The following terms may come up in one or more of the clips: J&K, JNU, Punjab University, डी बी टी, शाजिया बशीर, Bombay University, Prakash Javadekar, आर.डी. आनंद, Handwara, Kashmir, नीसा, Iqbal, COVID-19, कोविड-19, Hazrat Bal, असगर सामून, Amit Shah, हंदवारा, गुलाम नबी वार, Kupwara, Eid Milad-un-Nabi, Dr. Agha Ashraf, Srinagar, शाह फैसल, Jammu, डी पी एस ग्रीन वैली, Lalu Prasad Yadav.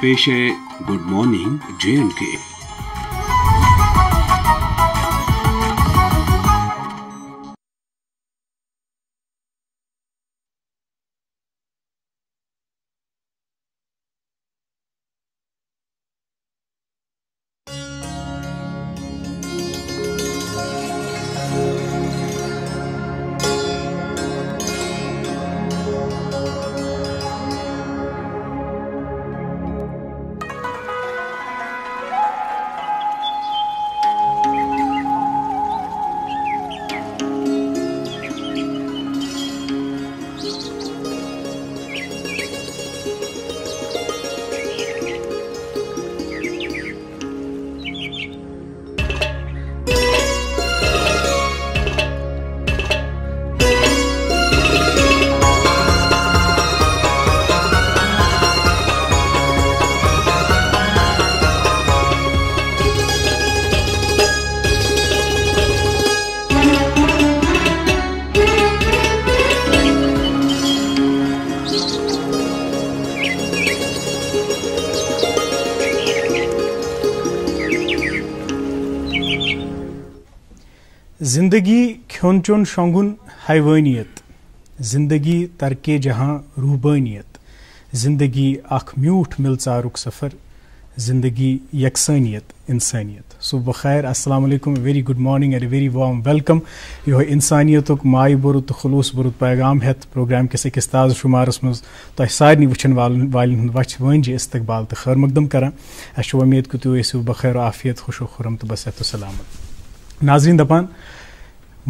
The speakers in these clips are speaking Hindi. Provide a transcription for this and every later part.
खिदमत पेश है गुड मॉर्निंग J&K। जिंदगी खिन चुन शोंगुन हैवानियत, जिंदगी तरके जहां रूबानियत, जिंदगी अख म्यूठ मिलचारुक सफ़र, जिंदगी यकसानियत इंसानियत। सुबह बखैर, अस्सलाम वालेकुम, very good morning and very warm welcome. यो इंसानियत माय बुरुत खलूस बुरुत पैगाम हेत प्रोग्राम किस अकिस ताज़ शुमारस मज तह सारे वन वाल वच वी इस्तकबाल तो खैर मकदम करान। अस उम्मीद कि तुम बखैर आफियत खुशो खुरम तो बसत सलामत। नाजरीन दपान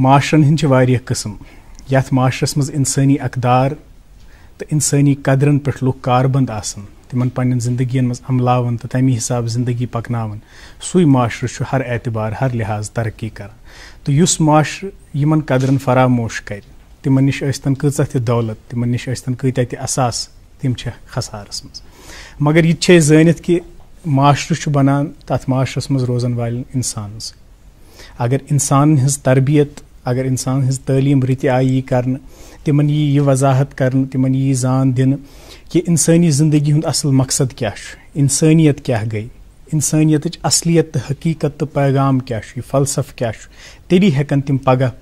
माशरन हिंद वारिया किस्म, यथ माशरस मज इंसानी अकदार तो इंसानी कदरन पे लूख कारबंद आसन तिमन पन्न जिंदगियन मज अमलावन तो तमी हिसाब जिंदगी पकनावन, सुई माशरस हर एतबार हर लिहाज तरक्की करान। तो युस माशर यमन कदरन फरामोश कर तिमन निश ऐस्तन कसा त दौलत, तिमन निश ऐस्तन कता त असास, तिम छ खसारस मज। मगर यह छे जानित कि माशरस बनान तथ माशरस मज रोजन वालन इंसान, अगर इंसान हिज तरबियत अगर इंसान हिज तालीम रित आई कर तिमन यी वजाहत कर तिमन यी जान दिन कि इंसानी जिंदगी हुंद असल मकसद क्या, इंसानियत क्या गई, इंसानियत असलियत तो हकीकत तो पैगाम क्या, फलसफ क्या, तेरी हेकन तिम पगह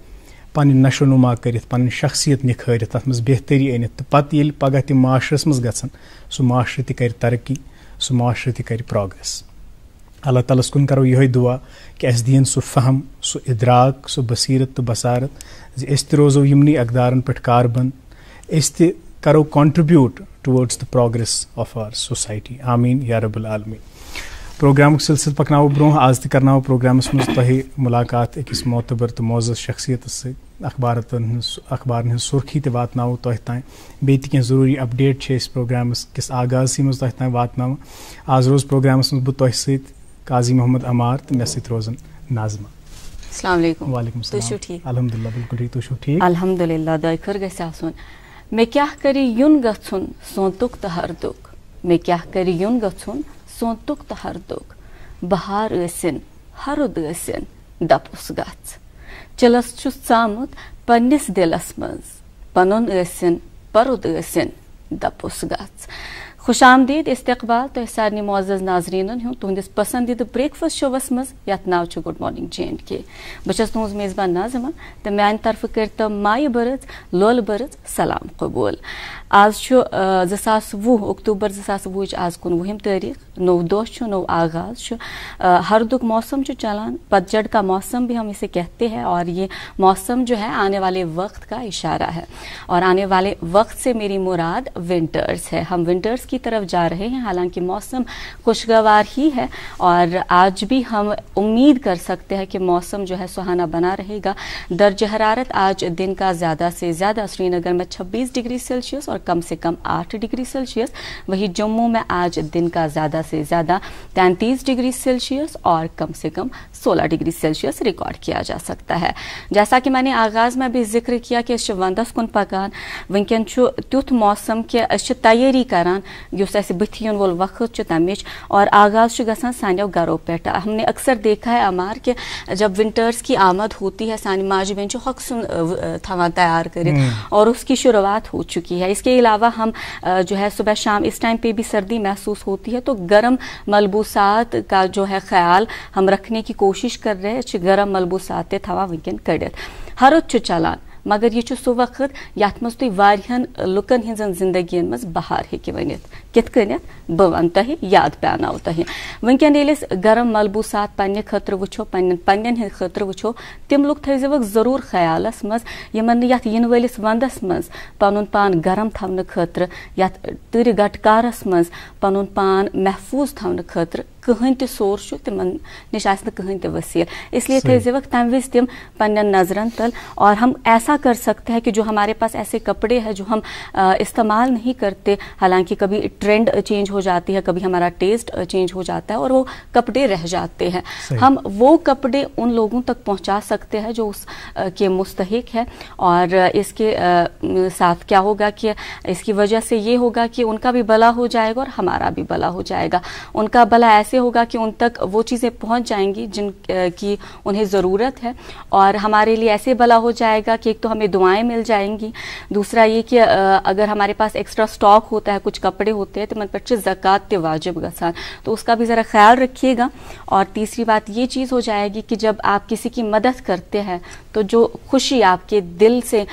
पन नशो नुमा करित पन शख्सियत निखारित तथ मज बेहतरी अनित। तो पत येल पगह तिम माशरस मज गसन सु माशरे त कर तरक्की, सु माशरे त कर प्रोग्रेस। अल्लाह ताला कुन करो यही दुआ कि अस दिन सु फहम सु इदराक सु बसीरत तो बसारत जि रोजो यमनी अकदारन पे कारबंद, अस करो contribute towards the progress of our society. आमीन या रब्बुल आलमीन। प्रोग्राम सिलसिल पकनो ब्रोह आज तो करना प्रोग्रामस मज तह मुलाकात अकिस मोतबर तो मोजस शख्सियत अखबारन सुर्खी तो वात तह तान बेत कह जरूरी अपडेट है प्रोग्रामस किस आगाजी मज तह तान वात। आज रोज प्रोग्रामस मज बह त काजी मोहम्मद अमार तो मे सोजन नाजमा। अस्सलाम वालेकुम। वालेकुम सलाम। ठीक अल्हम्दुलिल्लाह, बिल्कुल ठीक। तुम ठीक अल्हम्दुलिल्लाह। दायखर गसन मे क्या करी युन गन सोंतुक तो हर दुख, मे क्या करी युन गन सोंतुक तो हर दुख, बहार ऐसन हरुद ऐसन दपुस गस चलस चुस सामुत पन्निस दिलस मज, पनुन ऐसन परुद ऐसन दपुस गस। खुश आमदीद इस्तकबाल तुह सारे मोजज़ नाजरीन हूँ तुंदिस पसंदीदा ब्रेकफास्ट शोवस मज यथ नाव गुड मॉर्निंग J&K। बस तुज मेज़बान नाजमा तो मान तरफ कर माय बरज लोल बरज सलाम कबूल। आज 2020 अक्टूबर 2020 आज 19 तारीख, नव दोष नव आगाज, हर दुख मौसम जो चलान पतझड़ का मौसम भी हम इसे कहते हैं, और ये मौसम जो है आने वाले वक्त का इशारा है, और आने वाले वक्त से मेरी मुराद विंटर्स है, हम विंटर्स की तरफ जा रहे हैं। हालांकि मौसम खुशगवार ही है और आज भी हम उम्मीद कर सकते हैं कि मौसम जो है सुहाना बना रहेगा। दर्ज हरारत आज दिन का ज़्यादा से ज़्यादा श्रीनगर में 26 डिग्री सेल्सियस और कम से कम 8 डिग्री सेल्सियस, वहीं जम्मू में आज दिन का ज़्यादा से ज़्यादा 33 डिग्री सेल्सियस और कम से कम 16 डिग्री सेल्सियस रिकॉर्ड किया जा सकता है। जैसा कि मैंने आगाज़ में भी जिक्र किया कि वंदस कुन पकान वुनकन तुथ मौसम के तैयारी करान युस अस बथियन वोल वक्त तमिच और आगाज़ गसान सान्यो घरों पे। हमने अक्सर देखा है अमार कि जब विंटर्स की आमद होती है सानी माज बहन जो हकसुन थवा तैयार करें और उसकी शुरुआत हो चुकी है। इसके अलावा हम जो है सुबह शाम इस टाइम पे भी सर्दी महसूस होती है तो गर्म मलबूसात का जो है ख्याल हम रखने की कोशिश कर रहे हैं। गर्म मलबूसात थवा वनकन कड़ित हरद चलान मगर यह सु वक्त यथ मज तुन लुकन हजन जिंदगी मज बहार हे वन कित बन तह याद पानो तह वनकन ये गर्म मलबूसात पे खुद वो पन्न खुद वो तम लुक थक जरूर ख्याल मज इन वलिस वंदस मज पन पान गर्म थवन खुद यर गटकारस मज पन पान महफूज थवन खुद कहन त सोर्स तिम नश कहन त वसील। इसलिए थे वक्त तम वज तम पन्न नजरन तल और हम ऐसा कर सकते हैं कि जो हमारे पास ऐसे कपड़े हैं जो हम इस्तेमाल नहीं करते। हालांकि कभी ट्रेंड चेंज हो जाती है कभी हमारा टेस्ट चेंज हो जाता है और वो कपड़े रह जाते हैं। हम वो कपड़े उन लोगों तक पहुंचा सकते हैं जो उस के मुस्तहिक है और इसके साथ क्या होगा कि इसकी वजह से ये होगा कि उनका भी भला हो जाएगा और हमारा भी भला हो जाएगा। उनका भला ऐसे होगा कि उन तक वो चीज़ें पहुंच जाएंगी जिन की उन्हें ज़रूरत है और हमारे लिए ऐसे भला हो जाएगा कि एक तो हमें दुआएं मिल जाएंगी। दूसरा ये कि अगर हमारे पास एक्स्ट्रा स्टॉक होता है कुछ कपड़े होते हैं तो मन पर ज़कात ते वाजिब गसान तो उसका भी ज़रा ख्याल रखिएगा। और तीसरी बात ये चीज़ हो जाएगी कि जब आप किसी की मदद करते हैं तो जो खुशी आपके दिल से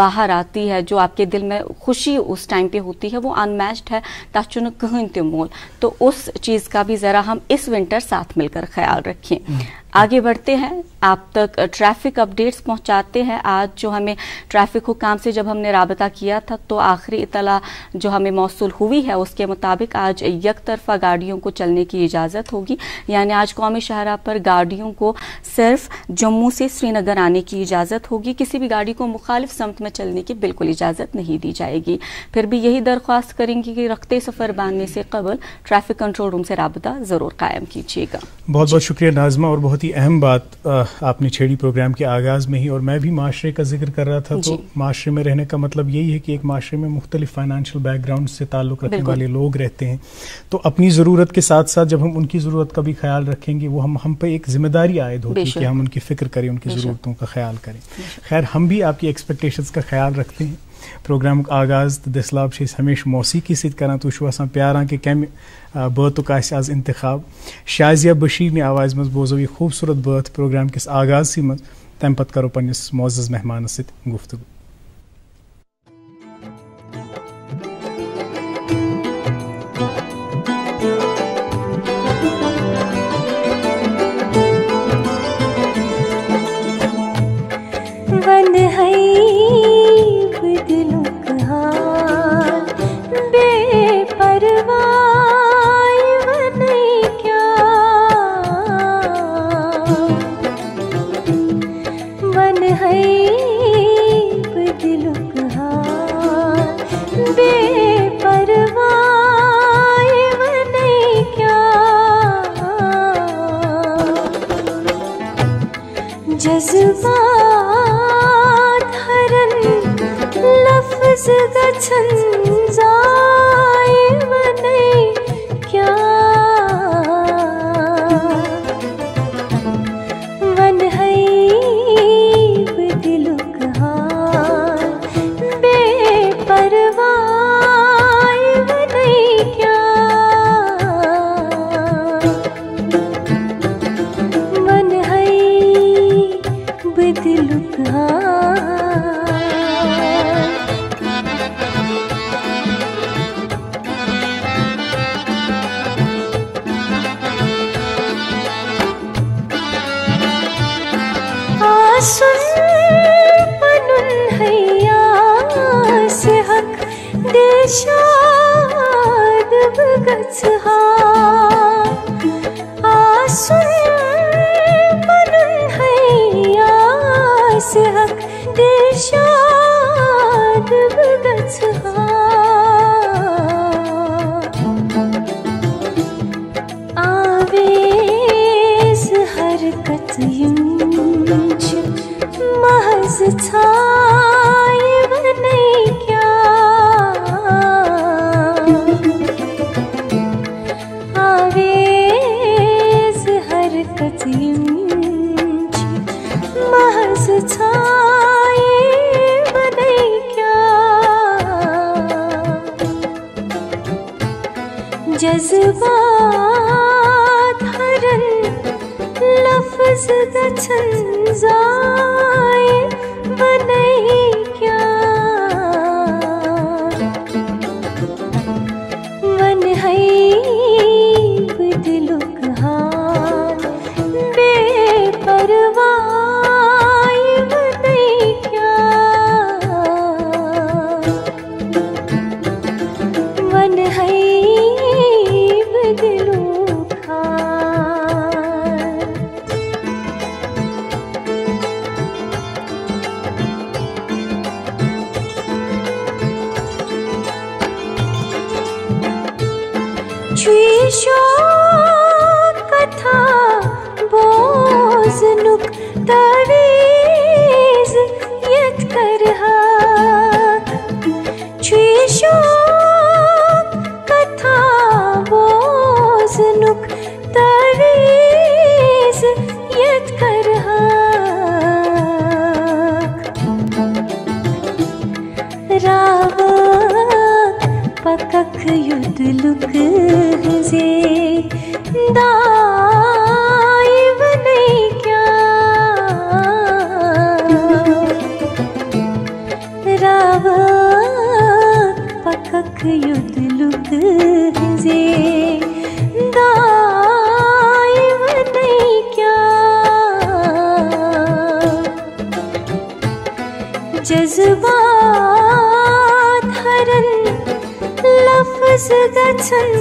बाहर आती है जो आपके दिल में खुशी उस टाइम पर होती है वो अनमैच्ड है ताचुन कहन ते मोल। तो उस चीज़ का भी ज़रा हम इस विंटर साथ मिलकर ख्याल रखें। आगे बढ़ते हैं आप तक ट्रैफिक अपडेट्स पहुंचाते हैं। आज जो हमें ट्रैफिक हुकाम से जब हमने राबता किया था तो आखिरी इतला जो हमें मौसूल हुई है उसके मुताबिक आज यक तरफा गाड़ियों को चलने की इजाज़त होगी। यानी आज कौमी शाहरा पर गाड़ियों को सिर्फ जम्मू से श्रीनगर आने की इजाज़त होगी। किसी भी गाड़ी को मुखालिफ समत में चलने की बिल्कुल इजाज़त नहीं दी जाएगी। फिर भी यही दरख्वास्त करेंगे कि रखते सफ़र बांधने से कबल ट्रैफिक कंट्रोल रूम से राबता ज़रूर कायम कीजिएगा। बहुत बहुत शुक्रिया नाजमा। और बहुत अहम बात आपने छेड़ी प्रोग्राम के आगाज़ में ही। और मैं भी माशरे का जिक्र कर रहा था तो माशरे में रहने का मतलब यही है कि एक माशरे में मुख्तलिफ फाइनेंशियल बैकग्राउंड से ताल्लुक़ रखने वाले लोग रहते हैं। तो अपनी ज़रूरत के साथ साथ जब हम उनकी ज़रूरत का भी ख्याल रखेंगे वो हम पे एक जिम्मेदारी आयद होती है कि हम उनकी फ़िक्र करें उनकी ज़रूरतों का ख्याल करें। खैर हम भी आपकी एक्सपेक्टेशंस का ख्याल रखते हैं। प्रोग्राम का आगाज़ तो दसलाब से हमेशा मौसीकी सत करान तुम प्यारा कि कमें बतुक आज इंतखाब शाजिया बशीर ने आवाज़ मज बोजो यह खूबसूरत बत प्रोग्राम किस आगाज़ मज तम पत करो पन्निस मोअज़्ज़ज़ मेहमान सत गुफ्तगू। जज्बात हरन लफ्ज़ गछन जाए बने क्या मन है दिलुक हाल बेपरवाह बने क्या मन है शो कथा बोझ नुक तावीज यत करहा छो कथा बोझ नुक तावीज यत करहा रावा पकक युद्ध लुक दायब नहीं क्या राव पकक युद्ध लुक जे दायब नहीं क्या जज्बात हरन लफ्ज़ गछन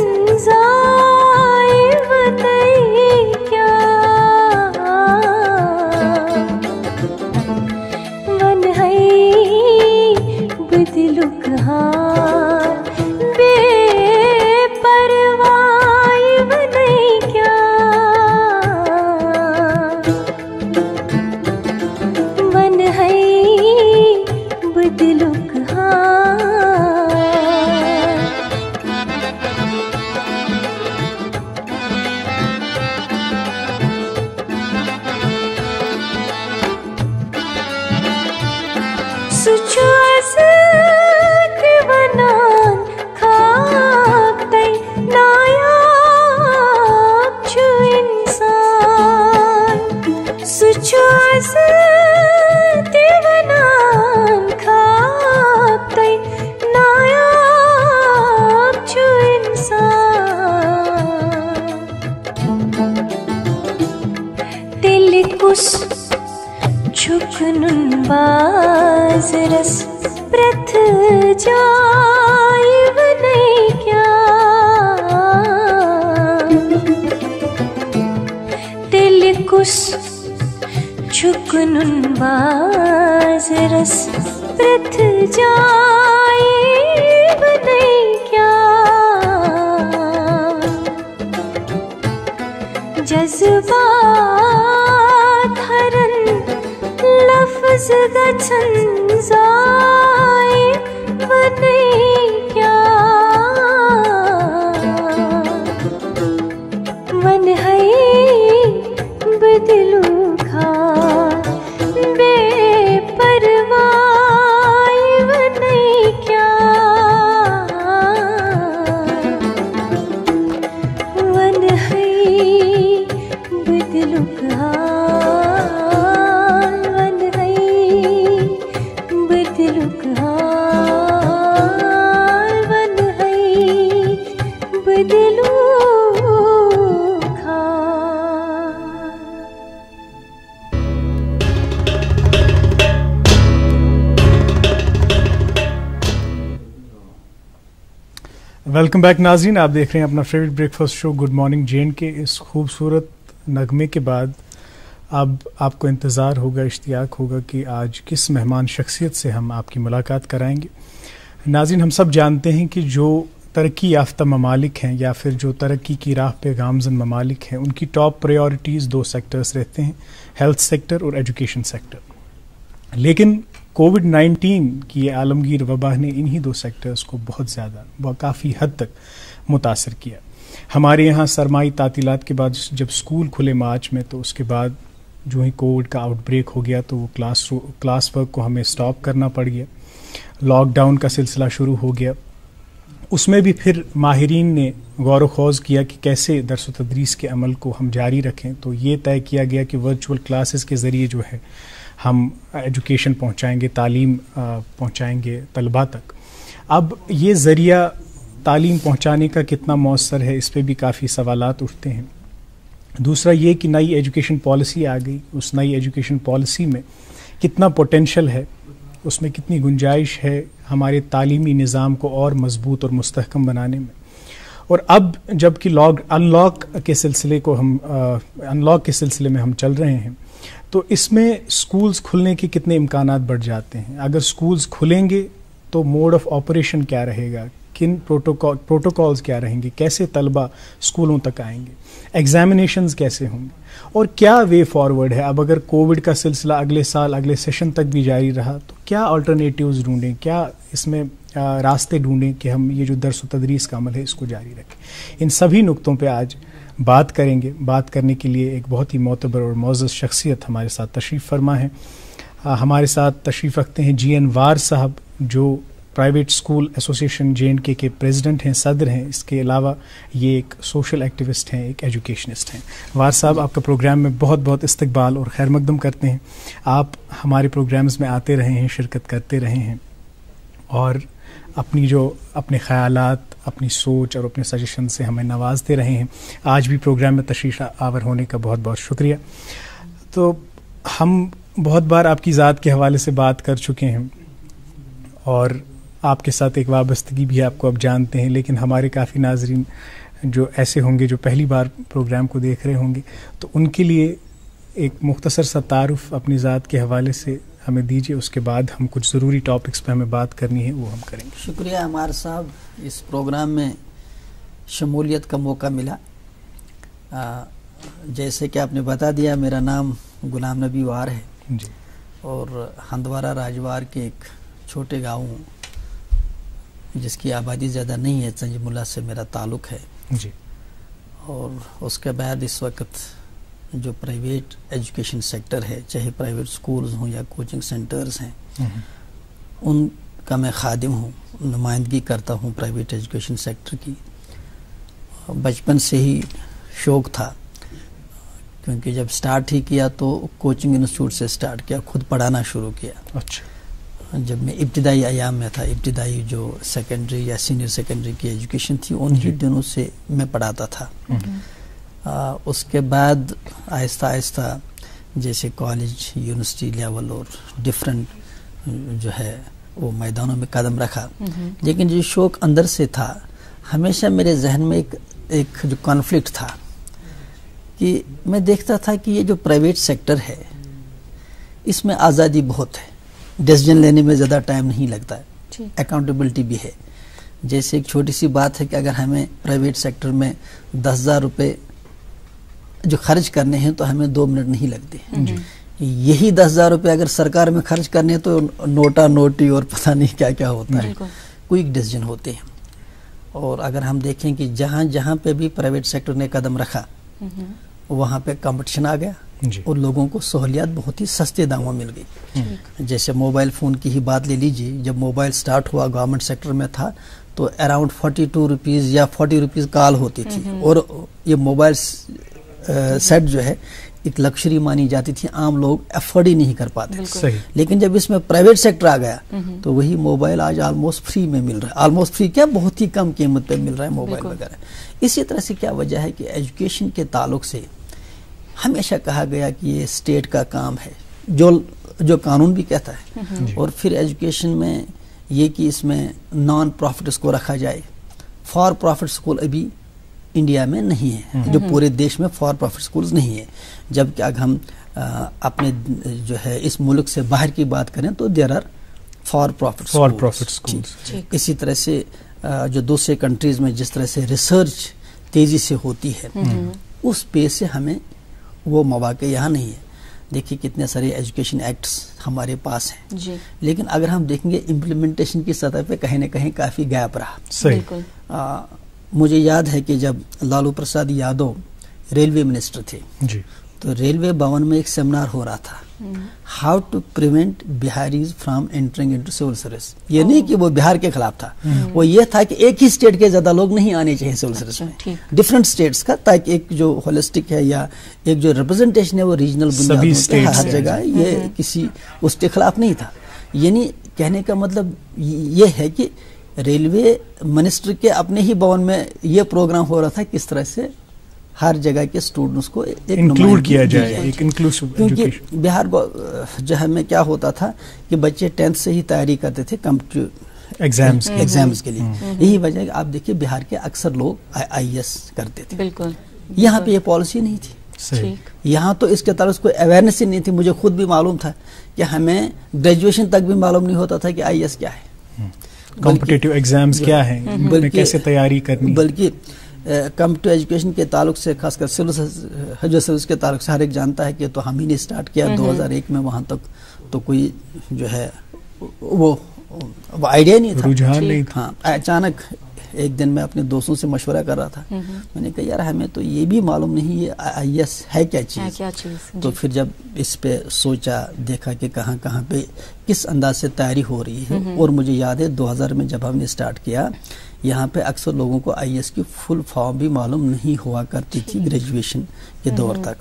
जाए बताए क्या मन है बदलुक हाल बेपरवाह बनाए क्या मन है बदलुक बाजरस प्रथ जाए बने क्या तिल कुश झुकनुन बाजरस प्रथ जाए बने क्या जज्बा गछन जाए बने क्या मन है बदलू खा बेपरवाह बने क्या मन है बदलू खा वेलकम बैक नाज़रीन, आप देख रहे हैं अपना favourite breakfast show good morning J&K। इस खूबसूरत नगमे के बाद अब आपको इंतज़ार होगा, इश्तियाक होगा कि आज किस मेहमान शख्सियत से हम आपकी मुलाकात कराएंगे। नाज़रीन, हम सब जानते हैं कि जो तरक्की याफ्ता ममालिक हैं या फिर जो तरक्की की राह पे गामज़न ममालिक हैं, उनकी टॉप प्रायोरिटीज़ दो सेक्टर्स रहते हैं, हेल्थ सेक्टर और एजुकेशन सेक्टर। लेकिन कोविड-19 की ये आलमगीर वबा ने इन्हीं दो सेक्टर्स को बहुत ज़्यादा व काफ़ी हद तक मुतासर किया। हमारे यहाँ सरमाई तातीलात के बाद जब स्कूल खुले मार्च में, तो उसके बाद जो ही कोविड का आउटब्रेक हो गया तो वो क्लास वर्क को हमें स्टॉप करना पड़ गया, लॉकडाउन का सिलसिला शुरू हो गया। उसमें भी फिर माहिरीन ने गौर ख्वाज किया कि कैसे दरस तदरीस के अमल को हम जारी रखें, तो ये तय किया गया कि वर्चुअल क्लासेस के ज़रिए जो है हम एजुकेशन पहुँचाएँगे, तालीम पहुँचाएँगे तलबा तक। अब ये ज़रिया तालीम पहुँचाने का कितना मौसर है, इस पर भी काफ़ी सवालात उठते हैं। दूसरा ये कि नई एजुकेशन पॉलिसी आ गई, उस नई एजुकेशन पॉलिसी में कितना पोटेंशल है, उसमें कितनी गुंजाइश है हमारे तालीमी निज़ाम को और मजबूत और मुस्तहकम बनाने में। और अब जबकि अनलॉक के सिलसिले में हम चल रहे हैं, तो इसमें स्कूल्स खुलने के कितने इम्कानात बढ़ जाते हैं। अगर स्कूल्स खुलेंगे तो मोड ऑफ ऑपरेशन क्या रहेगा, किन प्रोटोकॉल्स क्या रहेंगे, कैसे तलबा स्कूलों तक आएंगे, एग्जामिनेशंस कैसे होंगे, और क्या वे फॉरवर्ड है। अब अगर कोविड का सिलसिला अगले साल अगले सेशन तक भी जारी रहा तो क्या अल्टरनेटिव्स ढूंढें, क्या इसमें रास्ते ढूंढें कि हम ये जो दर्स व तदरीस का अमल है इसको जारी रखें। इन सभी नुक्तों पे आज बात करेंगे। बात करने के लिए एक बहुत ही मोतबर और मौजूद शख्सियत हमारे साथ तशरीफ़ फरमा है। हमारे साथ तशरीफ़ रखते हैं जी.एन.वार साहब, जो प्राइवेट स्कूल एसोसिएशन जे.एन.के के प्रेसिडेंट हैं, सदर हैं। इसके अलावा ये एक सोशल एक्टिविस्ट हैं, एक एजुकेशनिस्ट हैं। वार साहब, आपका प्रोग्राम में बहुत बहुत इस्तकबाल और खैर मकदम करते हैं। आप हमारे प्रोग्राम्स में आते रहे हैं, शिरकत करते रहे हैं और अपने ख़यालात, अपनी सोच और अपने सजेशन से हमें नवाजते रहे हैं। आज भी प्रोग्राम में तशरीफ़ आवर होने का बहुत बहुत शुक्रिया। तो हम बहुत बार आपकी ज़ात के हवाले से बात कर चुके हैं और आपके साथ एक वाबस्तगी भी, आपको अब जानते हैं, लेकिन हमारे काफ़ी नाजरीन जो ऐसे होंगे जो पहली बार प्रोग्राम को देख रहे होंगे, तो उनके लिए एक मुख्तसर सा तारुफ अपनी ज़ात के हवाले से हमें दीजिए। उसके बाद हम कुछ ज़रूरी टॉपिक्स पे हमें बात करनी है, वो हम करेंगे। शुक्रिया अमार साहब, इस प्रोग्राम में शमूलियत का मौका मिला। जैसे कि आपने बता दिया, मेरा नाम गुलाम नबी वार है जी, और हंदवारा राजवार के एक छोटे गाँव जिसकी आबादी ज़्यादा नहीं है, संजमुला से मेरा ताल्लुक़ है जी। और उसके बाद इस वक्त जो प्राइवेट एजुकेशन सेक्टर है, चाहे प्राइवेट स्कूल्स हों या कोचिंग सेंटर्स हैं, उनका मैं खादिम हूँ, नुमाइंदगी करता हूँ प्राइवेट एजुकेशन सेक्टर की। बचपन से ही शौक़ था, क्योंकि जब स्टार्ट ही किया तो कोचिंग इंस्टीट्यूट से स्टार्ट किया, खुद पढ़ाना शुरू किया। अच्छा, जब मैं इब्तदाई आयाम में था, इब्तदाई जो सेकेंडरी या सीनियर सेकेंडरी की एजुकेशन थी, उन्हीं दिनों से मैं पढ़ाता था। उसके बाद आहिस्ता आहिस्ता जैसे कॉलेज, यूनिवर्सिटी लेवल और डिफरेंट जो है वो मैदानों में कदम रखा, लेकिन जो शौक़ अंदर से था, हमेशा मेरे जहन में एक जो कॉन्फ्लिक्ट था कि मैं देखता था कि ये जो प्राइवेट सेक्टर है इसमें आज़ादी बहुत है, डिसीजन लेने में ज़्यादा टाइम नहीं लगता है, अकाउंटेबिलिटी भी है। जैसे एक छोटी सी बात है कि अगर हमें प्राइवेट सेक्टर में 10,000 रुपये जो खर्च करने हैं तो हमें 2 मिनट नहीं लगते। यही 10,000 रुपये अगर सरकार में खर्च करने हैं तो नोटा नोटी और पता नहीं क्या क्या होता है, क्विक डिसीजन होते हैं। और अगर हम देखें कि जहाँ जहाँ पे भी प्राइवेट सेक्टर ने कदम रखा वहाँ पे कंपटीशन आ गया और लोगों को सहूलियत बहुत ही सस्ते दामों मिल गई। जैसे मोबाइल फ़ोन की ही बात ले लीजिए, जब मोबाइल स्टार्ट हुआ गवर्नमेंट सेक्टर में था तो अराउंड 42 रुपीज़ या 40 रुपीज़ कॉल होती थी, और ये मोबाइल सेट जो है एक लक्जरी मानी जाती थी, आम लोग अफोर्ड ही नहीं कर पाते। लेकिन जब इसमें प्राइवेट सेक्टर आ गया तो वही मोबाइल आज ऑलमोस्ट फ्री में मिल रहा है, ऑलमोस्ट फ्री क्या, बहुत ही कम कीमत पे मिल रहा है मोबाइल वगैरह। इसी तरह से क्या वजह है कि एजुकेशन के ताल्लुक से हमेशा कहा गया कि ये स्टेट का काम है, जो कानून भी कहता है। और फिर एजुकेशन में ये कि इसमें नॉन प्रॉफिट्स को रखा जाए, फॉर प्रॉफिट स्कूल अभी इंडिया में नहीं है, जो पूरे देश में फॉर प्रॉफिट स्कूल्स नहीं है। जबकि अगर हम अपने जो है इस मुल्क से बाहर की बात करें तो there are for profit schools. इसी तरह से जो दूसरे कंट्रीज़ में जिस तरह से रिसर्च तेज़ी से होती है, उस पेस से हमें वो मौक़े यहाँ नहीं है। देखिए कितने सारे एजुकेशन एक्ट्स हमारे पास हैं जी, लेकिन अगर हम देखेंगे इम्प्लीमेंटेशन की सतह पे कहीं ना कहीं काफ़ी गैप रहा। बिल्कुल। मुझे याद है कि जब लालू प्रसाद यादव रेलवे मिनिस्टर थे जी, तो रेलवे भवन में एक सेमिनार हो रहा था, how to prevent Biharis from entering into civil service. ये नहीं कि वो बिहार के खिलाफ था, वो ये था कि एक ही स्टेट के ज्यादा लोग नहीं आने चाहिए सिविल सर्विस में, डिफरेंट स्टेट्स का, ताकि एक जो होलिस्टिक है या एक जो रिप्रेजेंटेशन है वो रीजनल बुनियाद हर जगह, ये किसी उसके खिलाफ नहीं था। यानी कहने का मतलब ये है कि रेलवे मिनिस्ट्री के अपने ही भवन में ये प्रोग्राम हो रहा था किस तरह से हर जगह के स्टूडेंट्स को एक इंक्लूड किया जाए, एक इंक्लूसिव एजुकेशन। क्योंकि बिहार जहाँ में क्या होता था कि बच्चे 10th से ही तैयारी करते थे कम्पिटिटिव एग्जाम्स के लिए, यही वजह है कि आप देखिए बिहार के अक्सर लोग IAS करते थे। बिल्कुल, यहाँ पे ये पॉलिसी नहीं थी, यहाँ तो इसके तरफ कोई अवेयरनेस ही नहीं थी। मुझे खुद भी मालूम था कि हमें ग्रेजुएशन तक भी मालूम नहीं होता था कि IAS क्या है, कॉम्पिटिटिव एग्जाम्स क्या है, कैसे तैयारी करनी। बल्कि कम्पिटिव एजुकेशन के ताल्लुक से, खासकर सिविल सर्विस के ताल्लुक से हर एक जानता है कि तो हम ही ने स्टार्ट किया 2001 में, वहाँ तक तो कोई जो है वो आइडिया नहीं था, रुझान नहीं था। हाँ, अचानक एक दिन मैं अपने दोस्तों से मशवरा कर रहा था, मैंने कहा यार हमें तो ये भी मालूम नहीं ये IAS है क्या चीज़, तो फिर जब इस पे सोचा, देखा कि कहाँ कहाँ पे किस अंदाज से तैयारी हो रही है। और मुझे याद है 2000 में जब हमने स्टार्ट किया, यहाँ पे अक्सर लोगों को IAS की फुल फॉर्म भी मालूम नहीं हुआ करती थी ग्रेजुएशन के दौर तक,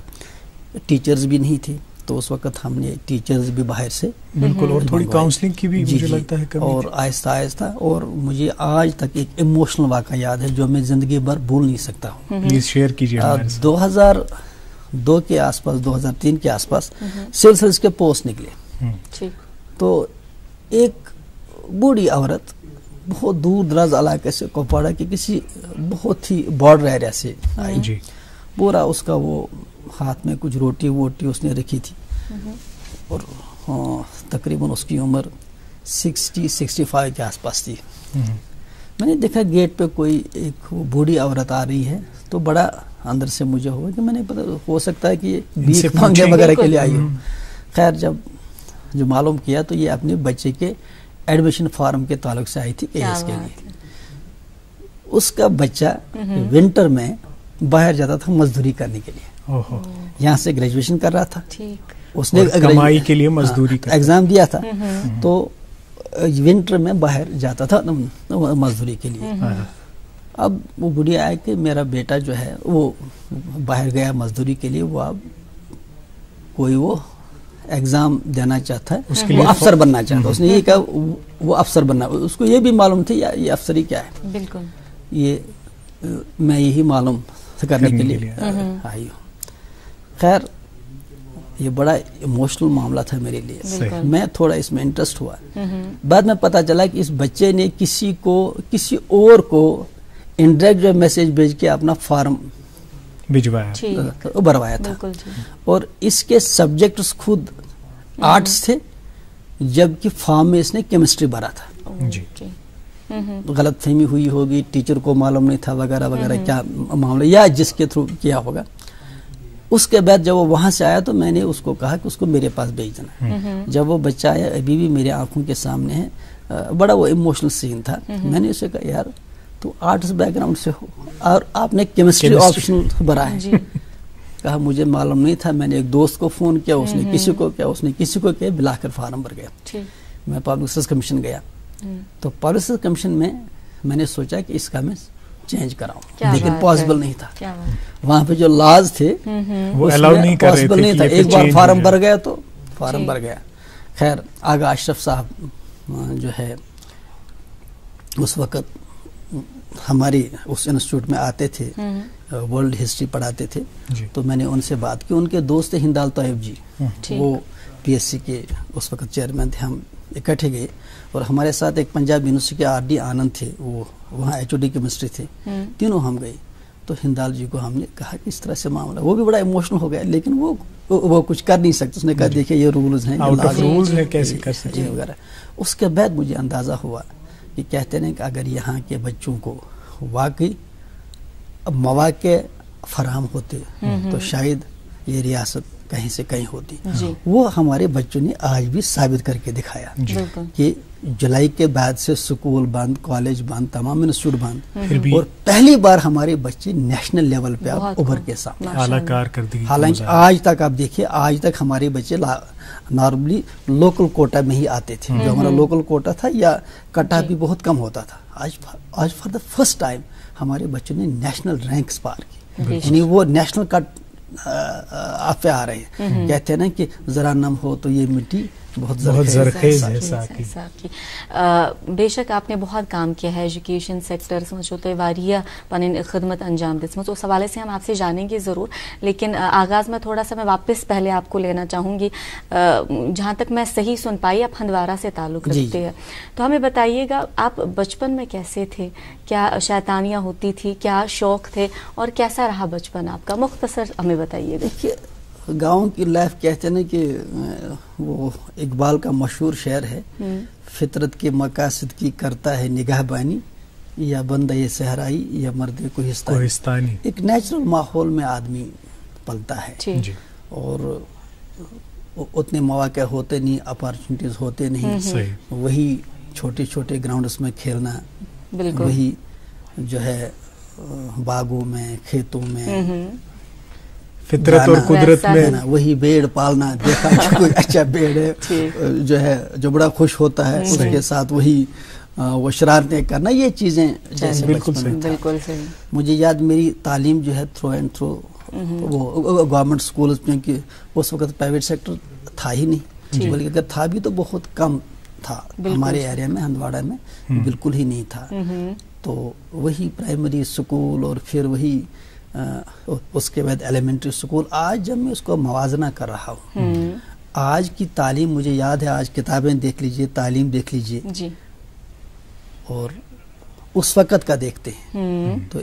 टीचर्स भी नहीं थे, तो उस वक्त हमने टीचर्स भी बाहर से, बिल्कुल, और थोड़ी काउंसलिंग की भी मुझे लगता है कमी, और आहिस्ता आहिस्ता। और मुझे आज तक एक इमोशनल वाक़ा याद है जो मैं जिंदगी भर भूल नहीं सकता हूँ, प्लीज शेयर कीजिए। 2002 के आसपास, 2003 के आसपास सिविल सर्विस के पोस्ट निकले, तो एक बूढ़ी औरत बहुत दूर दराज इलाके से, कुपवाड़ा के किसी बहुत ही बॉर्डर एरिया से आई जी, पूरा उसका वो हाथ में कुछ रोटी वोटी उसने रखी थी, और तकरीबन उसकी उम्र 60-65 के आसपास थी। मैंने देखा गेट पे कोई एक बूढ़ी औरत आ रही है, तो बड़ा अंदर से मुझे हुआ कि मैंने पता हो सकता है कि ये भीख मांगने वगैरह के लिए आई हो। खैर जब जो मालूम किया तो ये अपने बच्चे के एडमिशन फॉर्म के ताल्लुक से आई थी AS के लिए। उसका बच्चा विंटर में बाहर जाता था मजदूरी करने के लिए, यहाँ से ग्रेजुएशन कर रहा था, उसने कमाई के लिए मजदूरी का एग्जाम दिया था, तो विंटर में बाहर जाता था मजदूरी के लिए। अब वो बुढ़िया आया कि मेरा बेटा जो है वो बाहर गया मजदूरी के लिए, वो अब कोई वो एग्जाम देना चाहता है, उसके लिए अफसर बनना चाहता है। उसने ये कहा वो अफसर बनना, उसको ये भी मालूम थी ये अफसरी क्या है, बिल्कुल ये मैं यही मालूम करने के लिए आई हूँ। खैर ये बड़ा इमोशनल मामला था मेरे लिए, मैं थोड़ा इसमें इंटरेस्ट हुआ। बाद में पता चला कि इस बच्चे ने किसी को, किसी और को इनडायरेक्ट मैसेज भेज के अपना फॉर्म भिजवाया, भरवाया था, और इसके सब्जेक्ट्स खुद आर्ट्स थे, जबकि फॉर्म में इसने केमिस्ट्री भरा था जी। गलत फहमी हुई होगी, टीचर को मालूम नहीं था वगैरह वगैरह क्या मामला, या जिसके थ्रू किया होगा। उसके बाद जब वो वहाँ से आया तो मैंने उसको कहा कि उसको मेरे पास भेज देना। जब वो बच्चा आया, अभी भी मेरे आंखों के सामने है, बड़ा वो इमोशनल सीन था। मैंने उसे कहा यार तो आर्ट्स बैकग्राउंड से हो और आपने केमिस्ट्री ऑप्शन भरा है। कहा मुझे मालूम नहीं था, मैंने एक दोस्त को फ़ोन किया, उसने किसी को किया, उसने किसी को किया, बिलाकर फार्म भर गया। मैं पब्लिक सर्विस कमीशन गया, तो पब्लिक सर्विस कमीशन में मैंने सोचा कि इसका मैं चेंज कराऊं, लेकिन पॉसिबल नहीं था। वहाँ पे जो लॉज थे वो अलाउ नहीं कर रहे थे कि एक बार फार्म भर गया तो फार्म भर गया। खैर आगा अशरफ साहब जो है उस वक्त हमारी उस इंस्टीट्यूट में आते थे, वर्ल्ड हिस्ट्री पढ़ाते थे, तो मैंने उनसे बात की। उनके दोस्त हिंदाल तोयब जी, वो PSC के उस वक्त चेयरमैन थे। हम इकट्ठे गए और हमारे साथ एक पंजाब यूनिवर्सिटी के R.D. आनंद थे, वो वहाँ HOD केमिस्ट्री थे। तीनों हम गए तो हिंदाल जी को हमने कहा कि इस तरह से मामला, वो भी बड़ा इमोशनल हो गया, लेकिन वो कुछ कर नहीं सकते। उसने कहा देखिए ये रूल्स हैं, आउट ऑफ रूल्स है, कैसे कर सकते हैं वगैरह। उसके बाद मुझे अंदाज़ा हुआ कि कहते हैं कि अगर यहाँ के बच्चों को वाकई मौके फराहम होते तो शायद ये रियासत कहीं से कहीं होती। वो हमारे बच्चों ने आज भी साबित करके दिखाया कि जुलाई के बाद से स्कूल बंद, कॉलेज बंद, तमाम इंस्टीट्यूट बंद, और पहली बार हमारे बच्चे नेशनल लेवल पे आप उभर के सामने। हालांकि आज तक आप देखिए, आज तक हमारे बच्चे नॉर्मली लोकल कोटा में ही आते थे, जो हमारा लोकल कोटा था या कटा भी बहुत कम होता था। आज फॉर द फर्स्ट टाइम हमारे बच्चों ने नेशनल रैंक्स पार की, यानी वो नेशनल कट आप पे आ रहे हैं। कहते हैं ना कि जरा नम हो तो ये मिट्टी बहुत जरखेज़ है साकी। बेशक आपने बहुत काम किया है एजुकेशन सेक्टर समझो तो वारिया पन खदमत अंजाम दिस में, तो उस हवाले से हम आपसे जानेंगे ज़रूर, लेकिन आगाज़ में थोड़ा सा मैं वापस पहले आपको लेना चाहूँगी। जहाँ तक मैं सही सुन पाई, आप हंदवारा से ताल्लुक़ रखते हैं, तो हमें बताइएगा आप बचपन में कैसे थे, क्या शैतानियाँ होती थी, क्या शौक़ थे और कैसा रहा बचपन आपका, मुख्तसर हमें बताइएगा। गाँव की लाइफ, कहते हैं ना कि वो इकबाल का मशहूर शेर है, फितरत के मकासद की करता है निगाहबानी, या बंदा ये सहराई या मर्द कोहिस्तानी। एक नेचुरल माहौल में आदमी पलता है और उतने मौके होते नहीं, अपॉर्चुनिटीज होते नहीं। वही छोटे छोटे ग्राउंड्स में खेलना, वही जो है बागों में, खेतों में, फितरत और कुदरत में वही बेड़ पालना। देखा कोई अच्छा बेड़ है जो है, जो बड़ा खुश होता है, उसके साथ वही वो शरारतें करना, ये चीज़ें जैसे बिल्कुल सही। मुझे याद, मेरी तालीम जो है थ्रू एंड थ्रू वो गवर्नमेंट स्कूल, क्योंकि उस वक्त प्राइवेट सेक्टर था ही नहीं, बल्कि अगर था भी तो बहुत कम था। हमारे एरिया में, हंदवाड़ा में बिल्कुल ही नहीं था। तो वही प्राइमरी स्कूल और फिर वही उसके बाद एलिमेंट्री स्कूल। आज जब मैं उसको मवाजना कर रहा हूँ, आज की तालीम मुझे याद है, आज किताबें देख लीजिए, तालीम देख लीजिए और उस वक़्त का देखते हैं तो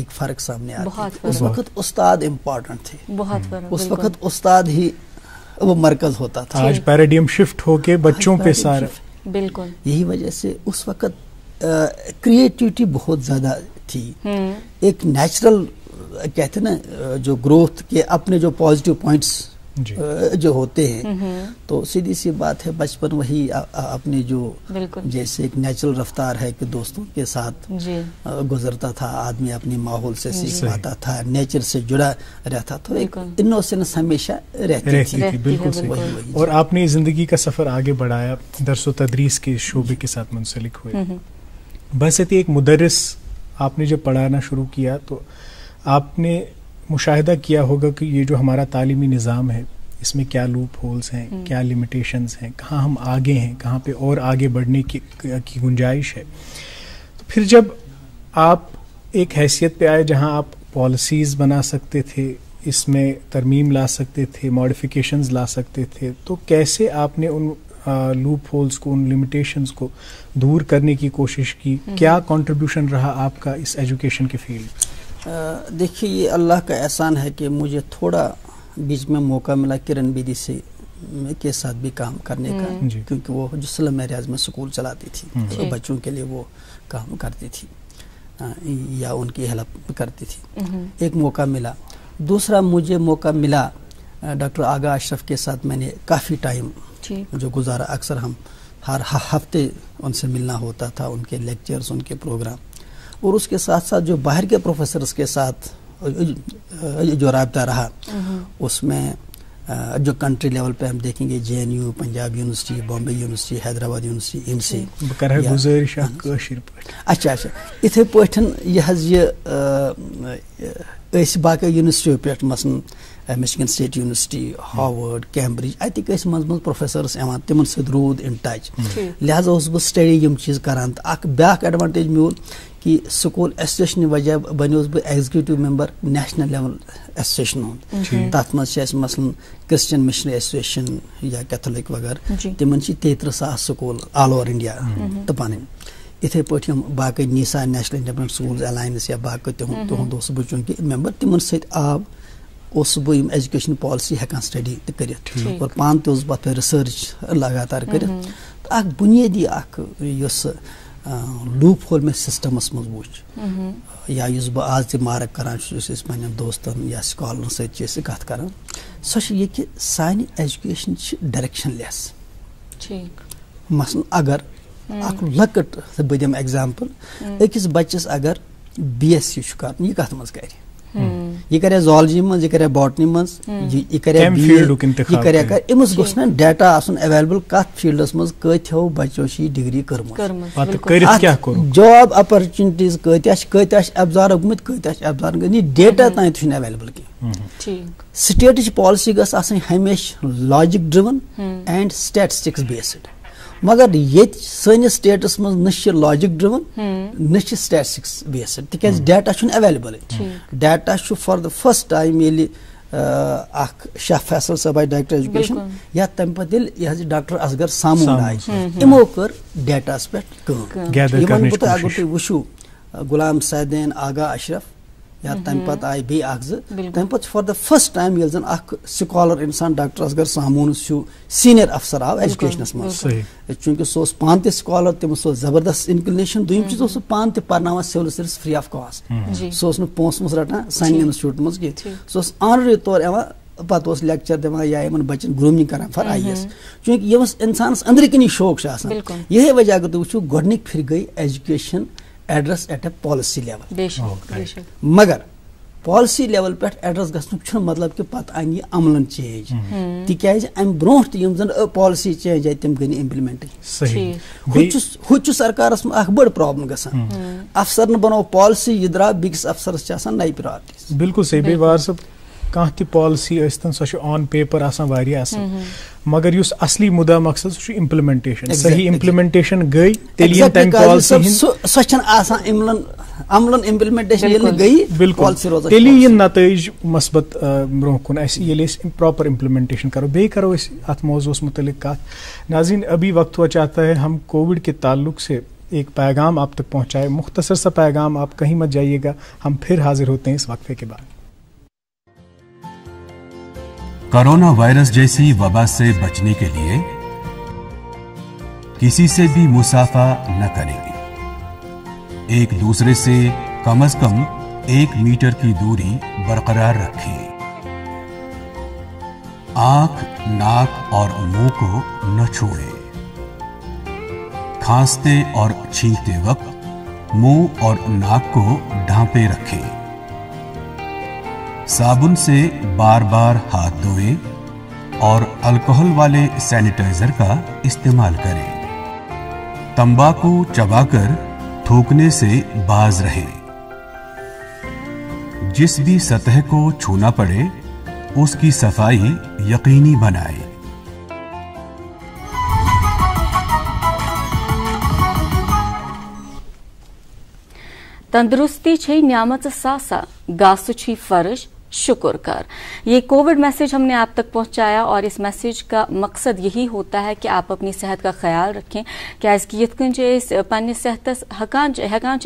एक फ़र्क सामने आता है। उस वक़्त उस्ताद इम्पोर्टेंट थे, उस वक़्त उस्ताद ही वो मरकज़ होता था। आज पैराडियम शिफ्ट होके बच्चों पे सारा बिल्कुल। यही वजह से उस वक़्त क्रिएटिविटी बहुत ज़्यादा थी, एक नेचुरल, कहते ना, जो ग्रोथ के अपने जो पॉजिटिव पॉइंट्स जो होते हैं। तो सीधी सी बात है, बचपन वही अपने जो जैसे एक नेचुरल रफ्तार है कि दोस्तों के साथ गुजरता था, आदमी अपने माहौल से सीख पाता था, नेचर से जुड़ा रहता था, एक इनोसेंस हमेशा रहती थी। बिल्कुल। और आपने जिंदगी का सफर आगे बढ़ाया, दरसो तदरीस के शोबे के साथ मुंसलिक हुए। बस ये एक मुदर्रिस आपने जब पढ़ाना शुरू किया तो आपने मुशाहिदा किया होगा कि ये जो हमारा तालीमी निज़ाम है, इसमें क्या लूप होल्स हैं, क्या लिमिटेशंस हैं, कहाँ हम आगे हैं, कहाँ पे और आगे बढ़ने की गुंजाइश है। तो फिर जब आप एक हैसियत पे आए जहाँ आप पॉलिसीज़ बना सकते थे, इसमें तरमीम ला सकते थे, मॉडिफिकेशंस ला सकते थे, तो कैसे आपने उन लूप होल्स को, उन लिमिटेशंस को दूर करने की कोशिश की? क्या कंट्रीब्यूशन रहा आपका इस एजुकेशन के फील्ड? देखिए, ये अल्लाह का एहसान है कि मुझे थोड़ा बीच में मौका मिला किरण बेदी से के साथ भी काम करने का, क्योंकि वो जो स्लम एरियाज में स्कूल चलाती थी, तो बच्चों के लिए वो काम करती थी या उनकी हेल्प करती थी। एक मौका मिला। दूसरा मुझे मौका मिला डॉक्टर आगा अशरफ के साथ, मैंने काफ़ी टाइम जो गुजारा। अक्सर हम हर हफ्ते उनसे मिलना होता था, उनके लेक्चर्स, उनके प्रोग्राम, और उसके साथ साथ जो बाहर के प्रोफेसर्स के साथ जो रब्ता रहा, उसमें जो कंट्री लेवल पे हम देखेंगे JNU, Punjab university, Bombay university, Hyderabad university, इनसे अच्छा इथे पठन ये बाकी यूनिवर्सिटियों पे मसन Michigan state university, Harvard, Cambridge, अतिक मज प्रोफेसर्स एवं तिमन सूद इन टच। लिहाजा उस बस स्टडी यम चीज करान। अख ब्याक एडवांटेज मिल कि स्कूल एसोसिएशन वजह बनियोस बह executive member national level association हूँ। तथ मज मसलन क्रिश्चियन मिशनरी एसोसिएशन या कैथोलिक वगैरह, तिमन 33,000 स्कूल ऑल ओवर इंडिया तो पानी। इथे पे हम बाकी नीसा national independent school alliance या बाकी तुहद बच्चों के मेंबर, तिमन सव उस बह एजुकेशन पॉलिसी हेकान स्टडी कर और पान तथा रिसर्च लगातार कर। बुनियादी लूप होल में सिस्टमस मज वो या बह आज ते मार्क करान पे दोस्तन या स्कॉलर सत कर सो कि सानी एजुकेशन डायरेक्शन लेस मसल अगर लकट बदम एग्जाम्पल अकिस बच्चस अगर बी एस सी कर यह कत मज कर जोलजी मज कर बॉटनी मज कर अमस ग डेटा अवेलेबल कत फील्डस मज कतो बचो डिग्री कर्म जॉब अपॉर्चुनिटीज कत एब्जॉर्व गुम कत एब्जॉर्व डेटा तान तुम अवेलेबल कहीं स्टेट पॉलिसी गई हमेश logic driven and statistics based मगर ये सैनिस स्टेटस मं लॉजिक ड्रिवन न स्टैटिस्टिक्स बेस्ड तक data available data for the first time ये शाह फैसल साहब आई डायरेक्टर एजुकेशन या तम पे डॉक्टर असगर सामून आई इमो कर डेटा पे अगर तुम वो गुलाम सैदीन आगा अशरफ या तम पे आई बी तम पे फॉर द फर्स्ट टाइम ये जन स्कॉलर इंसान डॉक्टर असगर सामून सीनियर अफसर आव एजुकेशनस मे चूंकि सो पान ते स्कॉलर तम सो जबरदस्त इंक्लिनेशन दूसरी चीज उस पान ते पढ़ना civil service free of cost सो पोस मज रटान सान इंस्टीट्यूट मे कह सनरी तौर पत लेक्चर दिवान या इन बच्चन ग्रूमिंग करान फॉर IAS चूंकि यमस इंसानस अंदर कनी शौक ये वजह अगर तुम वो गोडनिक फिर गई education address at a policy level मगर पॉलिसी लेवल पे एड्रेस गु मतलब कि पत आन यह अमलन चेंज तक अम ब्रो जन पॉलिसी चेंज आई तम गई इम्प्लीमेंट हूँ सरकार बड़ प्रॉब्लम ग अफसर न बनो पॉलिसी यह द्रा बिकिस अफसर नई प्रायरिटीज बिल्कुल सही बेवार सब कहाँ ती पॉलिसी सो ऑन पेपर वारिया मगर उस असली मुद्दा मकसद सो इम्प्लिमेंटेशन सही इम्प्लिमेंटेशन गई अमलन इम्प्लिमेंटेशन गई बिल्कुल तेली ये नतीज मस्बत ब्रोह कुन प्रॉपर इम्प्लिमेंटेशन करो बे करो अत मौजूस मुतलिक कत नाज़रीन अभी वक्त हुआ चाहता है हम कोविड के ताल्लुक से एक पैगाम आप तक पहुँचाए मुख्तसर सा पैगाम आप कहीं मत जाइएगा हम फिर हाजिर होते हैं इस वक्फे के बाद। कोरोना वायरस जैसी वबा से बचने के लिए किसी से भी मुसाफा न करेंगे, एक दूसरे से कम से कम 1 मीटर की दूरी बरकरार रखें, आंख, नाक और मुंह को न छुएं, खांसते और छींकते वक्त मुंह और नाक को ढांपे रखें, साबुन से बार बार हाथ धोएं और अल्कोहल वाले सैनिटाइजर का इस्तेमाल करें, तंबाकू चबाकर थूकने से बाज रहें, जिस भी सतह को छूना पड़े उसकी सफाई यकीनी बनाएं। तंदुरुस्ती छे नियामत सासा गासु छी फर्ज शुक्र कर। ये कोविड मैसेज हमने आप तक पहुंचाया और इस मैसेज का मकसद यही होता है कि आप अपनी सेहत का ख्याल रखें क्या ये पे सेहतस हकान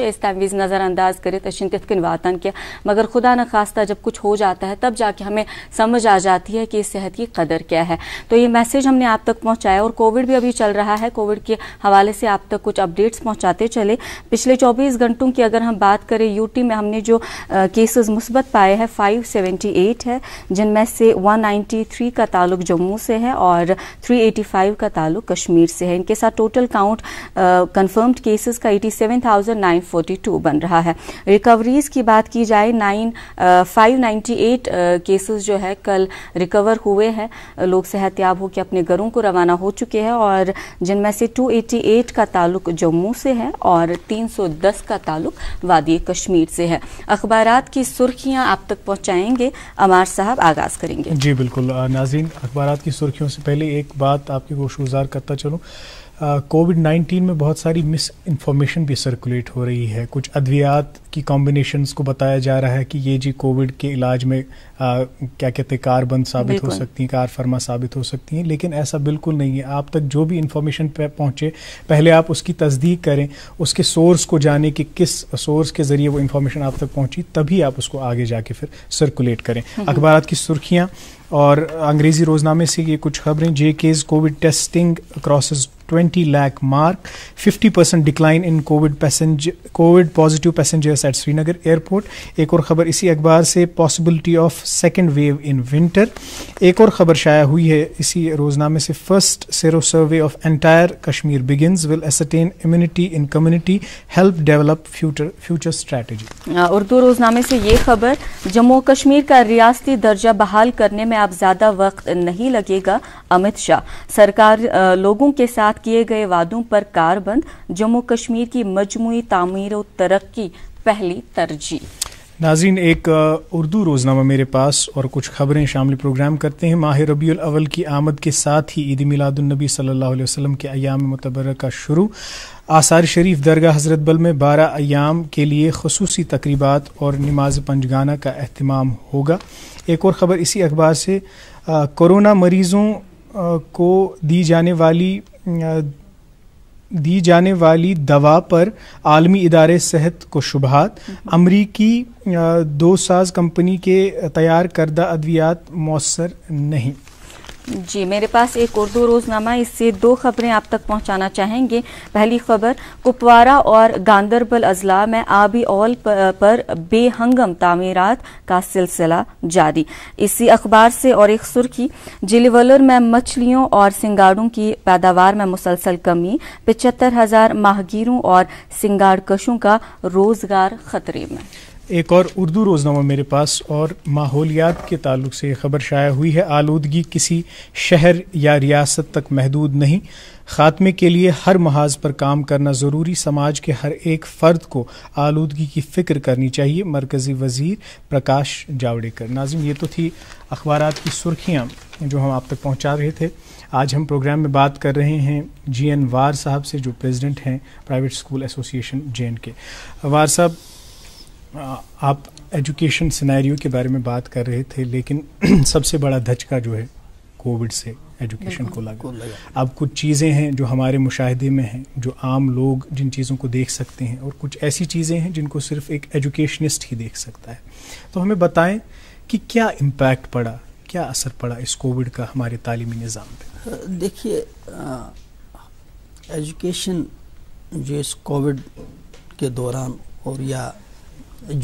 इस तमवीज़ नज़रअंदाज करें तो तिथ कन वातान क्या मगर खुदा न खास्ता जब कुछ हो जाता है तब जाके हमें समझ आ जाती है कि इस सेहत की कदर क्या है। तो ये मैसेज हमने आप तक पहुँचाया और कोविड भी अभी चल रहा है, कोविड के हवाले से आप तक कुछ अपडेट्स पहुँचाते चले। पिछले 24 घंटों की अगर हम बात करें यूटी में हमने जो केसेज मुस्बत पाए हैं 578 है, जिनमें से 193 का ताल्लुक जम्मू से है और 385 का ताल्लुक कश्मीर से है। इनके साथ टोटल काउंट कंफर्म्ड केसेस का 87,942 बन रहा है। रिकवरीज की बात की जाए 598 केसेस जो है कल रिकवर हुए हैं, लोग सेहतयाब होकर अपने घरों को रवाना हो चुके हैं और जिनमें से 288 का ताल्लुक जम्मू से है और 310 का ताल्लुक वादी कश्मीर से है। अखबारात की सुर्खियां आप तक पहुँचाएं, अमार साहब आगाज करेंगे। जी बिल्कुल नाज़रीन, अखबारात की सुर्खियों से पहले एक बात आपकी गोशगुजार करता चलूँ, कोविड-19 में बहुत सारी मिस इन्फॉर्मेशन भी सर्कुलेट हो रही है, कुछ अद्वियात की कॉम्बिनेशंस को बताया जा रहा है कि ये जी कोविड के इलाज में क्या कहते हैं कारबंद साबित हो सकती हैं, कारफरमा साबित हो सकती हैं, लेकिन ऐसा बिल्कुल नहीं है। आप तक जो भी इन्फॉर्मेशन पहुँचे पहले आप उसकी तस्दीक करें, उसके सोर्स को जाने कि किस सोर्स के ज़रिए वो इन्फॉर्मेशन आप तक पहुँची तभी आप उसको आगे जाके फिर सर्कुलेट करें। अखबारात की सुर्खियाँ और अंग्रेज़ी रोजनामे से ये कुछ खबरें। J&K's covid testing crosses 20 lakh mark, 50% decline in covid positive passengers at Srinagar airport. एक और ख़बर इसी अखबार से, possibility of second wave in winter. एक और ख़बर शाया हुई है इसी रोजनामे से, first sero survey of entire Kashmir begins, will ascertain immunity in community, help develop future strategy. Urdu रोजनामे से ये खबर, जम्मू कश्मीर का रियासती दर्जा बहाल करने में अब ज़्यादा वक्त नहीं लगेगा, अमित शाह। सरकार लोगों के साथ किए गए वादों पर कारबंद, जम्मू कश्मीर की मजमूई तामीर और तरक्की पहली तरजीह। नाज़रीन, एक उर्दू रोज़नामा मेरे पास और कुछ ख़बरें शामिल प्रोग्राम करते हैं। माह रबीउल अव्वल की आमद के साथ ही ईद मिलादुन्नबी सल्लल्लाहु अलैहि वसल्लम के अयाम मुतबरका शुरू। आसार शरीफ दरगाह हज़रत बल में 12 अयाम के लिए खसूसी तकरीबात और नमाज पंजगाना का अहतमाम होगा। एक और ख़बर इसी अखबार से, कोरोना मरीज़ों को दी जाने वाली दवा पर आलमी इदारे सेहत को शुबहात। अमरीकी दो साज कंपनी के तैयार करदा अद्वियात मौसर नहीं। जी, मेरे पास एक उर्दू रोज़नामा, इससे दो खबरें आप तक पहुंचाना चाहेंगे। पहली खबर, कुपवारा और गांदरबल अजला में आबी औल पर बेहंगम तामीरात का सिलसिला जारी। इसी अखबार से और एक सुर्खी, जिलेवलर में मछलियों और सिंगाड़ों की पैदावार में मुसलसल कमी, 75,000 माहगीरों और सिंगाड़कशों का रोजगार खतरे में। एक और उर्दू रोज़नामा मेरे पास और माहौलियात के ताल्लुक से ख़बर शाया हुई है, आलूदगी किसी शहर या रियासत तक महदूद नहीं, ख़ात्मे के लिए हर महाज पर काम करना ज़रूरी, समाज के हर एक फ़र्द को आलूदगी की फ़िक्र करनी चाहिए, मरकज़ी वज़ीर प्रकाश जावड़ेकर। नाज़िम, ये तो थी अखबारात की सुर्खियाँ जो हम आप तक पहुँचा रहे थे। आज हम प्रोग्राम में बात कर रहे हैं जी.एन. वार साहब से, जो प्रेसिडेंट हैं प्राइवेट स्कूल एसोसिएशन J&K। वार साहब, आप एजुकेशन सिनेरियो के बारे में बात कर रहे थे, लेकिन सबसे बड़ा धचका जो है कोविड से एजुकेशन को लगा। अब कुछ चीज़ें हैं जो हमारे मुशाहिदे में हैं, जो आम लोग जिन चीज़ों को देख सकते हैं, और कुछ ऐसी चीज़ें हैं जिनको सिर्फ एक एजुकेशनिस्ट ही देख सकता है। तो हमें बताएं कि क्या इम्पैक्ट पड़ा, क्या असर पड़ा इस कोविड का हमारे तालीमी निज़ाम पर। देखिए, एजुकेशन जो इस कोविड के दौरान और या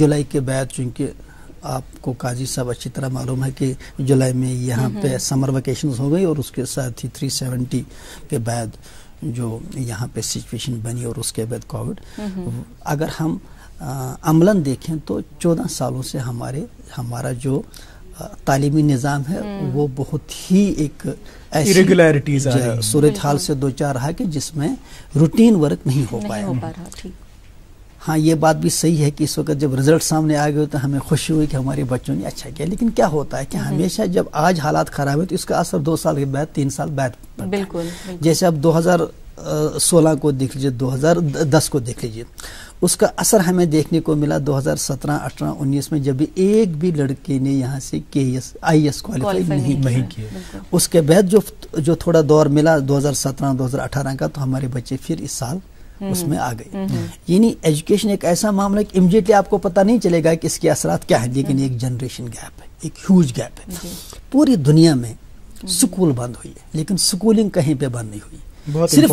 जुलाई के बाद, चूँकि आपको काजी साहब अच्छी तरह मालूम है कि जुलाई में यहाँ पे समर वेकेशन हो गई और उसके साथ ही 370 के बाद जो यहाँ पे सिचुएशन बनी और उसके बाद कोविड। अगर हम अमलन देखें तो 14 सालों से हमारा जो तालीमी निज़ाम है वो बहुत ही एक इरेगुलरिटीज़ सूरत हाल से दो चार रहा कि जिसमें रूटीन वर्क नहीं हो पाया। हाँ, ये बात भी सही है कि इस वक्त जब रिजल्ट सामने आ गए तो हमें खुशी हुई कि हमारे बच्चों ने अच्छा किया, लेकिन क्या होता है कि हमेशा जब आज हालात खराब है तो इसका असर 2 साल के बाद, 3 साल बाद पड़ता है। जैसे अब 2016 को देख लीजिए, 2010 को देख लीजिए, उसका असर हमें देखने को मिला 2017, 18, 19 में, जब भी एक भी लड़के ने यहाँ से IAS क्वालिफाई नहीं किया। उसके बाद जो थोड़ा दौर मिला 2017-2018 का, तो हमारे बच्चे फिर इस साल उसमें आ गए। यानी एजुकेशन एक ऐसा मामला है कि इमीडिएटली आपको पता नहीं चलेगा कि इसके असरात क्या है, लेकिन एक जनरेशन गैप है, एक ह्यूज गैप है। पूरी दुनिया में स्कूल बंद हुई है, लेकिन स्कूलिंग कहीं पे बंद नहीं हुई। सिर्फ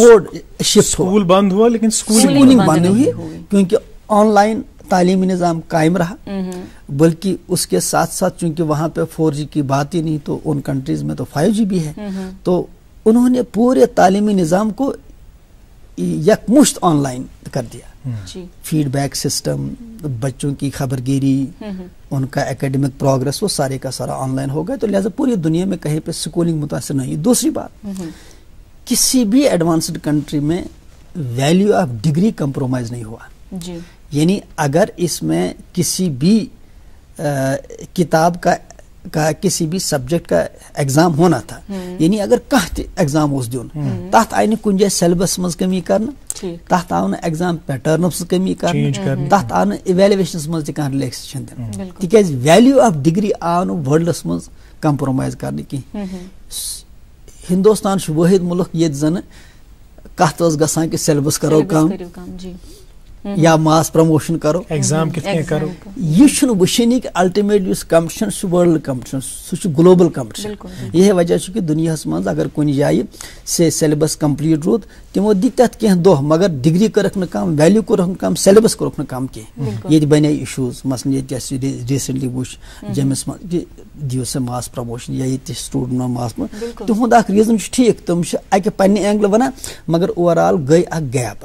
मोड शिफ्ट, स्कूल बंद हुआ लेकिन स्कूलिंग बंद नहीं हुई, क्योंकि ऑनलाइन तालीमी निज़ाम कायम रहा। बल्कि उसके साथ साथ चूंकि वहाँ पे 4G की बात ही नहीं, तो उन कंट्रीज में तो 5G भी है, तो उन्होंने पूरे तालीमी निज़ाम को यकमुश्त ऑनलाइन कर दिया। फीडबैक सिस्टम, बच्चों की खबरगिरी, उनका एकेडमिक प्रोग्रेस, वो सारे का सारा ऑनलाइन हो गया। तो लिहाजा पूरी दुनिया में कहीं पे स्कूलिंग मुतासर नहीं। दूसरी बात, किसी भी एडवांस्ड कंट्री में वैल्यू ऑफ डिग्री कंप्रोमाइज़ नहीं हुआ। यानी अगर इसमें किसी भी किताब का किसी भी सब्जेक्ट का एग्जाम होना था, यानी अगर कहते एग्जाम उस दिन तहत आए कुंजे सिलेबस मज कमी करना, तहत आव एग्जाम पैटर्न कमी करना, तहत आव इवैल्यूएशन मज तक रिलैक्सेशन दिन, तिकाज वैल्यू ऑफ डिग्री आव वर्ल्डस मज कंप्रोमाइज करने कहीं। हिंदुस्तान वाहिद मुल्क ये जन कत गसान कि सिलेबस करो कम, या मास प्रमोशन करो एग्जाम कितने करो ये वुशनी कि अल्टीमेट उस कंपटिशन सु वर्ल्ड कंपटिशन सु ग्लोबल कंपटिशन यह वजह कि दुनिया मज अगर कुछ जाए से सिलेबस कंप्लीट रूद तमो दी तथ कह दो मगर डिग्री करक न कम वैल्यू करक कम सिलेबस करक न कम कहीं ये बने इशूज मसलन ये रिसेंटली वो जमिस मे दिव से मास प्रमोशन या ये स्टूडेंट मास तुंद रीजन ठीक तुम अक पे एंगल वन मगर ओवरऑल गई गैप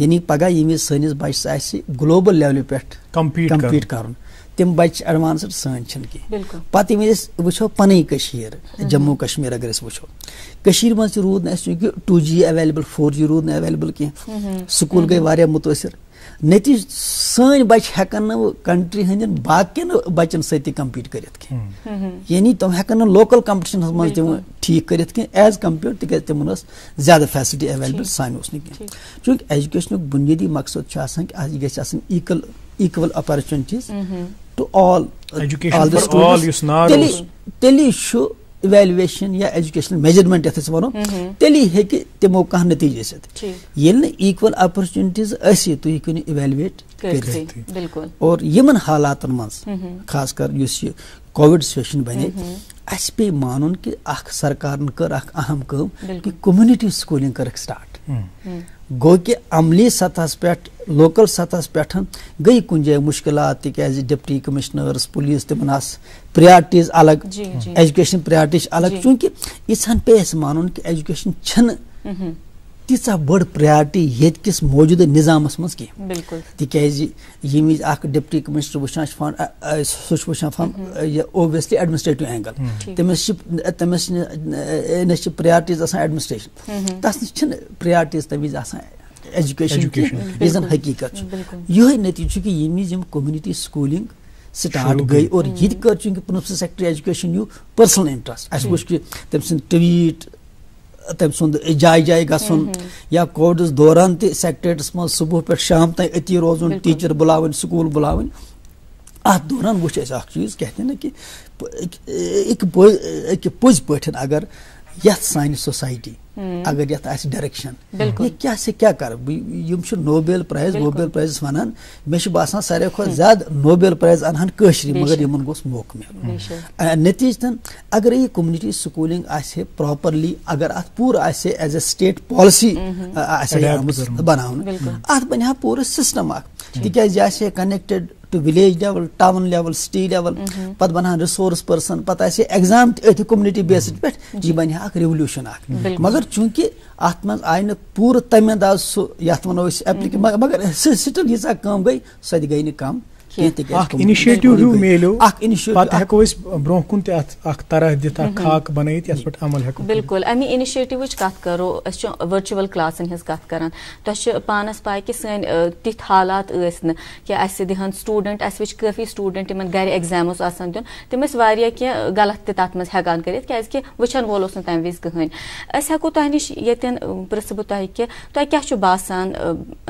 यानी पगह ये स बच्चे ग्लोबल लेवल पे कम्पीट कर तम बच्चे एडवांस्ड सन पे वो पनीर जम्मू कश्मीर अगर वो कश्मीर में रूद चूंकि 2G अवेलेबल 4G रूद अवेलेबल कहीं स्कूल गई वारिया मुतासर नतीज सन बच्चे हेकन कंट्री हंदन बाकिन बच्चन सी कम्पीट कर यानी तुम हेकन लोकल कम्पटिशन मे ठीक कर एज कम्पेयर तक तमन ज्यादा फैसिलिटी अवेलेबल सान कहीं चूंकि एजुकेशन बुनियादी मकसद यह equal opportunities to all education evaluation या एजुकेशनल मेजरमेंट ये वो तेली हे तमो कह नतीजे ऐसे इक्वल अपॉर्चुनिटीज ऐसी तुम हेको इवैल्यूएट कर और इन हालात मन खासकर कोविड सिचुएशन बने अस पे मान कि सरकार कर अहम काम कि कम्युनिटी स्कूलिंग करक स्टार्ट गो कि अमली सतहस पे लोकल सतहस पे गई कुछ जगह मुश्किल तिकाज डिप्टी कमिश्नर्स पुलिस तम प्रायोरिटीज अलग एजुकेशन प्रायोरिटीज अलग चूंकि यह पे मान कि एजुकेशन तीचा बड़ प्रायोरिटी ये किस मौजूदा निजाम मज कह तिकाज यमी डिप्टी कमिश्नर वन सह ओबियसली एडमिनिस्ट्रेटिव एंगल तमस नश प्रायोरिटीज एडमिनिस्ट्रेशन तस नश प्रायोरिटीज तम वज एजुकेशन ये जन हकीकत यही नतीजे कि यमी कम्युनिटी स्कूलिंग स्टार्ट गई और ये कर चूंकि प्रिंसिपल सेक्रेटरी एजुकेशन यू पर्सनल इंटरेस्ट अस वुच कि तम ट्वीट तम सुंद जाय जाय गन या कोविड दौरान ते सेक्रेटरीस मज सुबह पे शाम तय अति रोजन टीचर बुलावन स्कूल बुलावन अत दौरान वो चीज कहते ना कि पज पे अगर यह सानी सोसाइटी अगर ये डायरेक्शन ये क्या से क्या कर नोबेल प्राइज वनान मे बसान सारे खुद ज्यादा नोबेल प्राइज अनहन कशरी मगर इन गोस मौक मिल नतीजतन अगर ये कम्युनिटी स्कूलिंग आसे प्रॉपर्ली अगर अत पूर आसे एज ए स्टेट पॉलिसी बनावन अत बन पूरा सिस्टम तिकाज यह connected to village level town level city level पत बना रिसोर्स पर्सन पत एग्जाम कम्युनिटी बेस्ड पे यह बन रेवोल्यूशन मगर चूंकि अत मज आय पूर तम अंदाज सह वो एप्लिक मगर स्टिल यीजा कम गई सह गई न कम बिल्कुल अमी इनिशिएटिव कत करो वर्चुअल क्लासन हज कत कर तुम पानस पाए कि तिथ हालात दिहन स्टूडेंट अस वच काफी स्टूडेंट इन गर एग्जाम दिन तम क्या गलत तथ मे हेकान कर वचन वोल तम वज कहें हेको तह नश ये पृ बह कि तुम क्या बसान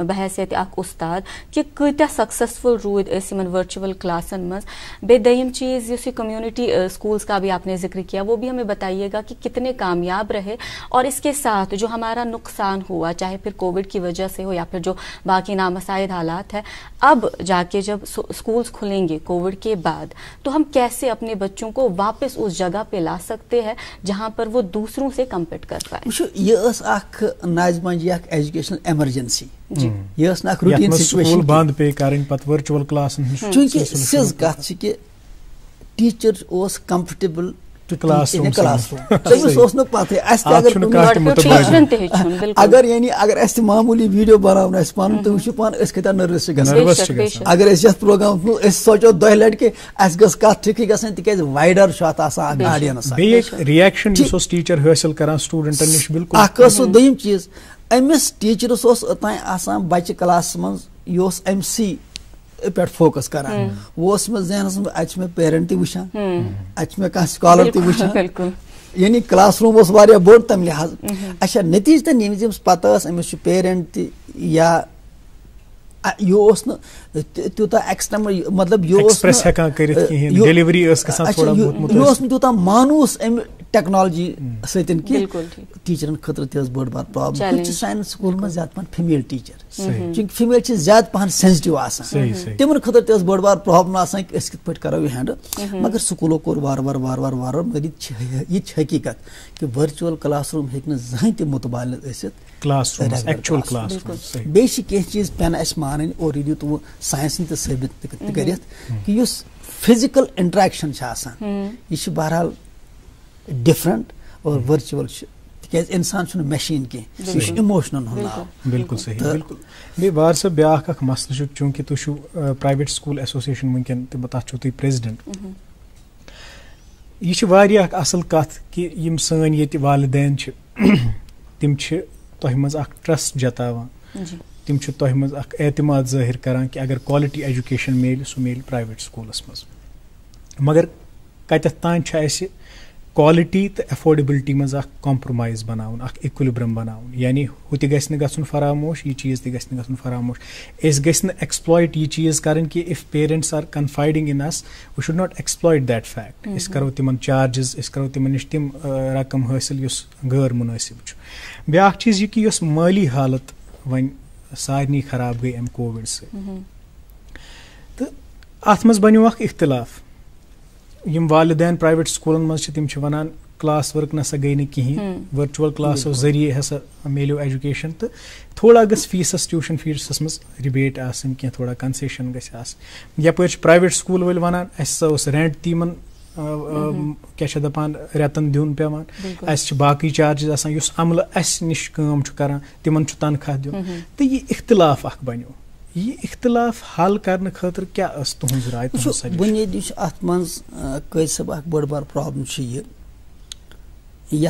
बहैसियत उस्ताद कि कत सक्सेसफुल रूद वर्चुअल क्लासन मज बेदयम चीज़ ये कम्युनिटी स्कूल्स का भी आपने जिक्र किया वो भी हमें बताइएगा कि कितने कामयाब रहे और इसके साथ जो हमारा नुकसान हुआ चाहे फिर कोविड की वजह से हो या फिर जो बाकी नामसाइद हालात है अब जाके जब स्कूल्स खुलेंगे कोविड के बाद तो हम कैसे अपने बच्चों को वापस उस जगह पे ला सकते हैं जहाँ पर वो दूसरों से कम्पीट कर पाए। ये नाजमन एजुकेशनल एमरजेंसी यह रूटीन सिचुएशन बंद पे कारण पत वर्चुअल क्लासन चूंकि सिज कथ कि टीचर ओस comfortable to class in class चूंकि ओस न पते अस अगर यानी अगर अस मामूली वीडियो बनावन अस पान तो वछ पान अस कता नर्वस गस अगर अस यस प्रोग्राम अस सोचो दह लट के अस गस कथ ठीक गसन तिक वाइडर शॉट आसा ऑडियंस बे रिएक्शन सोस टीचर हासिल करा स्टूडेंटन निश बिल्कुल आकस दयम चीज अमिस टीचरस ओस ताई आसान बच्चे क्लास मन यह एम सी पे फोकस करान वो मे जहनस मे अच्छे मे पेरेंट ती वुशान अच्छे मे कह स्कॉलर ती वुशान यानी क्लास रूम ओस वारिया बोड़ तम लिहाज अच्छा नतीजतन यम जम पता अमिस पेरेंट ती या यूता एक्स्ट्रा मतलब यूता मानूस टेक्नोलॉजी सतिन की टीचरन खतर ते बड़ बात प्रॉब्लम कुछ साइंस स्कूल में ज्यादा पन फीमेल टीचर क्योंकि फीमेल छ ज्यादा पन सेंसिटिव आसान तिमन खतर ते बड़ बात प्रॉब्लम आसान कि इस कित पट करो हैंडल मगर स्कूलों को वार वार वार वार वार मगर ये हकीकत कि वर्चुअल क्लासरूम हेकन जहां ते मुतबाल असित क्लासरूम एक्चुअल क्लासरूम बेसिक चीज पन अस मानन और यदि तो साइंस ते साबित करत कि यो फिजिकल इंटरेक्शन छ आसान ये बहरहाल डिफरेंट और वर्चुअल तिक इंसान मशीन कह इमोशनल नाव बिल्कुल सही बिल्कुल मे बार सब ब्या मसल चूंकि तुम प्राइवेट स्कूल एसोसिएशन वन तथा तुम प्रेसिडेंट यह असल कथ कि यम सन ये वालदेन तम तुह मज ट्रस्ट जतावान तम तुह मज एतमाद जाहिर करान कि अगर क्वालिटी एजुकेशन मिले सो मिले प्राइवेट स्कूलस मज मगर कत तान क्वालिटी तो एफोर्डेबिलिटी मज कॉम्प्रोमाइज बनावन इक्विलिब्रियम बनावन यानी हु ते गस न गसन फरामोश ये चीज ते गस न गसन फरामोश एस गस न एक्सप्लॉइट ये चीज करन कि if parents are confiding in us we should not exploit that fact इस करो तिमन चार्जेस इस करो तिमन निश तिम रकम हासिल यस गैर मुनासिब छ ब्याख चीज ये कि यस माली हालत वन सारनी खराब गई एम कोविड से तो आत्मस बन्यो इख्तिलाफ यम वालिदैन प्राइवेट स्कूलन मज तिम वनान क्लास वर्क नसा गई न कहीं वर्चुअल क्लासो जरिए हसा मिलो एजुकेशन तो थोड़ा गस फीसस ट्यूशन फीसस मज रिबेट आसन क्या थोड़ा कंसेशन गस आसन यपर प्राइवेट स्कूल वल वनान असा उस रेंट तीमन क्या दपान रेतन दिन पेवान अस बाकी चार्जेस आसान युस अमल अस निश काम छु करान तिमन छु तनखा दिन तो ये इख्तिलाफ अख बनो ये इख्तिलाफ हल करने खातर क्या तुज राय बुनियादी अत मब बड़ बार प्रॉब्लम ये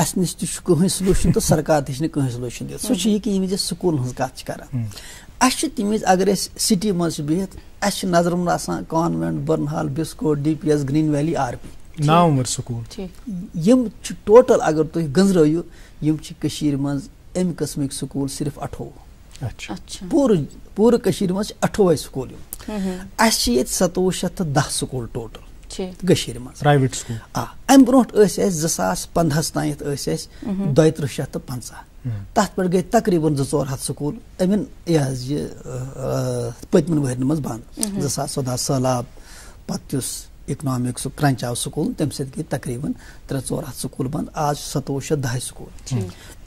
अस नश तह सलूशन तो सरकार तेज कहीं सलूशन दिख सह कि ये स्कूल हज कह तम वज अगर सिटी मज बिहत अस नजर मन कॉन्वेंट बर्नहाल बिस्कोट डी पी एस ग्रीन वैली R P नाम स्कूल टोटल अगर तुम गंजरव यम मज अम कस्मिक स्कूल सिर्फ 18 पूरे कश्मीर में 28 स्कूल अस 2710 स्कूल टोटल कश्मीर में प्राइवेट स्कूल अम ब्रोट 2015 तक 3250 तथ पे गई तकरीबन 2400 स्कूल अमिन ये पतम वहर मज बंद 2014 सैलाब पत्युस इकनॉमिक सु क्रंच आव स्कूल तम सई तकरीबन 3400 स्कूल बंद आज 2710 स्कूल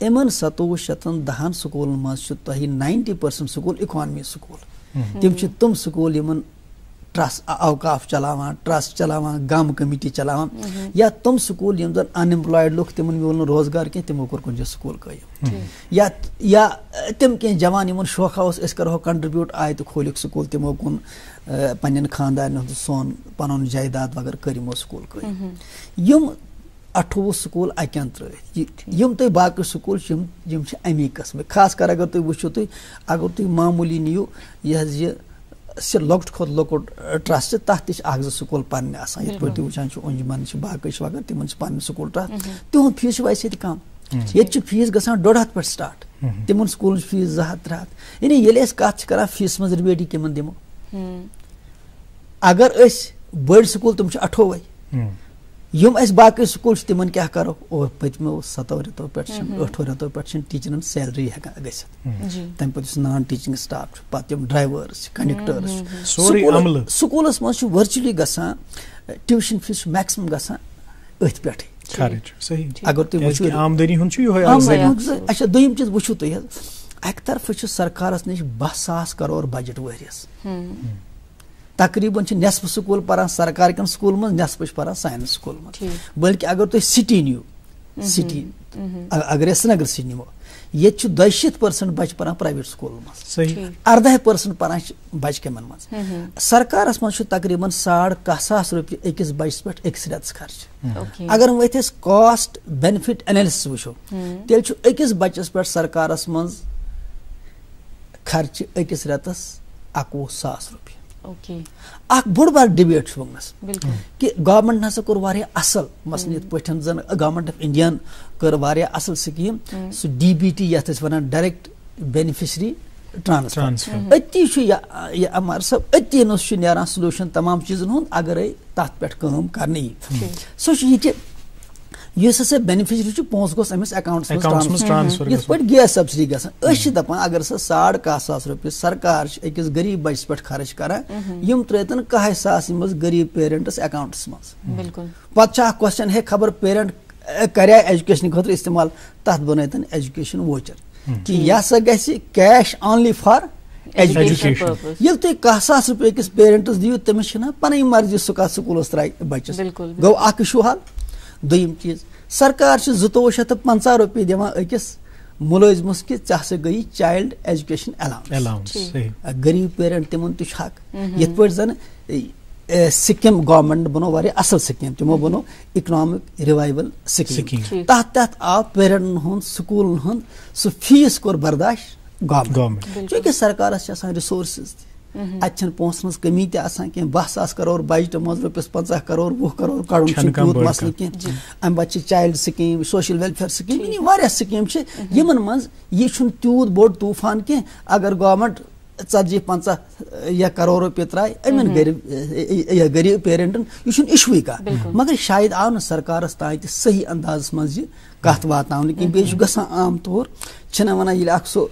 इमन 2710 स्कूल मज तुम 90% स्कूल इकॉनमी स्कूल तम स्कूल यमन ट्रस्ट अवकाफ चलावान ट्रस्ट चलावान गाम कमिटी चलावान या तम स्कूल यम जन अनएम्प्लॉयड लुक तिमन मिल न रोजगार कह तमो कोर कुंज स्कूल कायम या तम कह जवान यमन शौक उस अस करो कंट्रीब्यूट आय तो खोलिक स्कूल तमो कुन पन्न खानदान सोन पन जायदाद वगैरह करो स्कूल कम 28 स्कूल अकन तम तुम बाकी स्कूल अमी कस्म खासकर अगर तुम वो तुम अगर तुम मामूली नीव यह लोकट खोत लोकट ट्रस्ट तथ तक स्कूल पन्न आसान ये पे तुम वो उंजमन बाकी वगैरह तिम पन्न स्कूल ट्रस्ट तिहद फीस वैसे कम ये फीस ग 1.5 पे स्टार्ट तिम स्कूल फीस 200-300 यानी ये कत कर फीस मज रिबेटी कम दिमो अगर बड़ स्कूल तुम 28 यम बाकी स्कूल तिम क्या करो और पत्मो 7 रेतों पे 8 रेतों पे टीचरन सैलरी हेकान गई तम पे नॉन टीचिंग स्टाफ पे ड्राइवर्स कंडक्टर्स स्कूल मज वर्चुअली ग ट्यूशन फीस मैक्सिमम ग अगर तुम अच्छा दुम चीज वो तुम अक तरफ सरकार नश 12,000 करोड़ बजट वरियस तकरीबन नस्फ स्कूल पारान सरकार कन स्कूल मज नस्फ पारान सान स्कूल मज बल्कि अगर तुम सिटी नीव सिटी अगर श्रीनगर सिटी निमो ये 62% बच पारान प्राइवेट स्कूल मज 18% पारान बच कमन मज सरकार मज तकरीबन 15,500 रुपये अकिस बच पे अकिस रेत खर्च अगर वथ कॉस्ट बेनिफिट एनालिसिस वो तेल अकिस बचस पे सरकार मज खर्च अकिस रेतस 21,000 रुपये बड़ बार डिबेट वनस कि गवर्नमेंट हसा कोर असल मसन इत पन जन गवर्नमेंट ऑफ इंडिया कर असल स्कीम सो डी बी टी ये वन डायरेक्ट बेनिफिशरी ट्रांसफर अति अमार सब अति ना सलूशन तमाम चीजन हूं अगर तथ पे काम कर सो ये ससे बेनिफिशियरी छु पोंस गोस एमएस अकाउंट्स में ट्रांसफर ये पट गैस सब्सिडी गसन अश दपन अगर स 1.5 लाख रुपए सरकार एकस गरीब बच पट खर्च करा यम त्रेतन का एहसास मस गरीब पेरेंट्स अकाउंट्स में बिल्कुल पछा क्वेश्चन है खबर पेरेंट करया एजुकेशन खतर इस्तेमाल तत बनयतन एजुकेशन वाउचर कि या स गसि कैश ओनली फॉर एजुकेशन ये तो 1 लाख रुपए किस पेरेंट्स दियो तमिस ना पनै मर्जी सुका स्कूलस त्राय बचस गो आक शुहाल दुम चीज सरकार 2,250 रुपये दिवान मुलजमस कि ऐसा गई चाइल्ड एजुकेशन अलाउंस गरीब पेरेंट तिमन तुझ हक ये पे जन सिक्किम गवर्नमेंट बनो वारिया असल सिक्किम तिमो बनो इकोनॉमिक रिवाइवल सिक्किम तहत तहत आव पेरेंटन हुंद स्कूलन हुंद सो फीस कोर बर्दाश्त गवर्नमेंट चूंकि सरकार रिसोर्सेज अच्छन पोंस मस कमी ते आसान के 12,000 करोड़ बजट मज रुपये 50 करोड़ 20 करोड़ काढुन मसले की अम बच्चे child scheme social welfare scheme इन वारिया स्कीम छे यमन मज ये छुन त्यूत बोड तूफान के अगर गवर्नमेंट 40-50 करोड़ रुपये त्राय अमन गरीब पेरेंटन यह छुन इशू का मगर शायद आव न सरकारस ताय ते सही अंदाज मज ये कत वातावन की बेच गसा आम तौर छना वना ये अख सो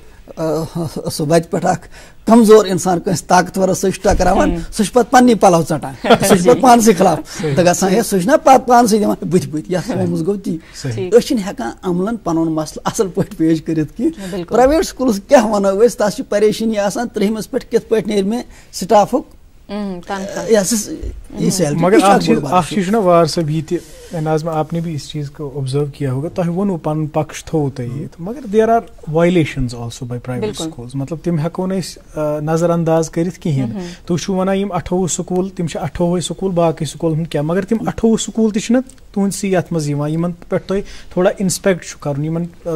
सो बच पट अख कमजोर इंसान कस ताकतवर टकरावान सह पन्न पलव चटान सह पान खिलाफ तो गए सह पान बुत बुत यहां गो ती अकान अमलन पन मसल असल पे पेश कर प्राइवेट स्कूल क्या वनो तस परेशानी आ 3हमिस पे कित ने मे स्टाफ मगर चीज वार सब ये एनाज में आपने भी इस चीज़ को ऑब्जर्व किया होगा तो वो पन पक्ष थो ये मगर there are violations also by private schools मतलब तम हेको नजरअंदाज कर कहें तुम वन यम 28 स्कूल तम 28 स्कूल बाकी स्कूल क्या मगर तम 28 स्कूल तुम तुहसी ये मजान पे तुम थोड़ा इंस्पेक्ट कर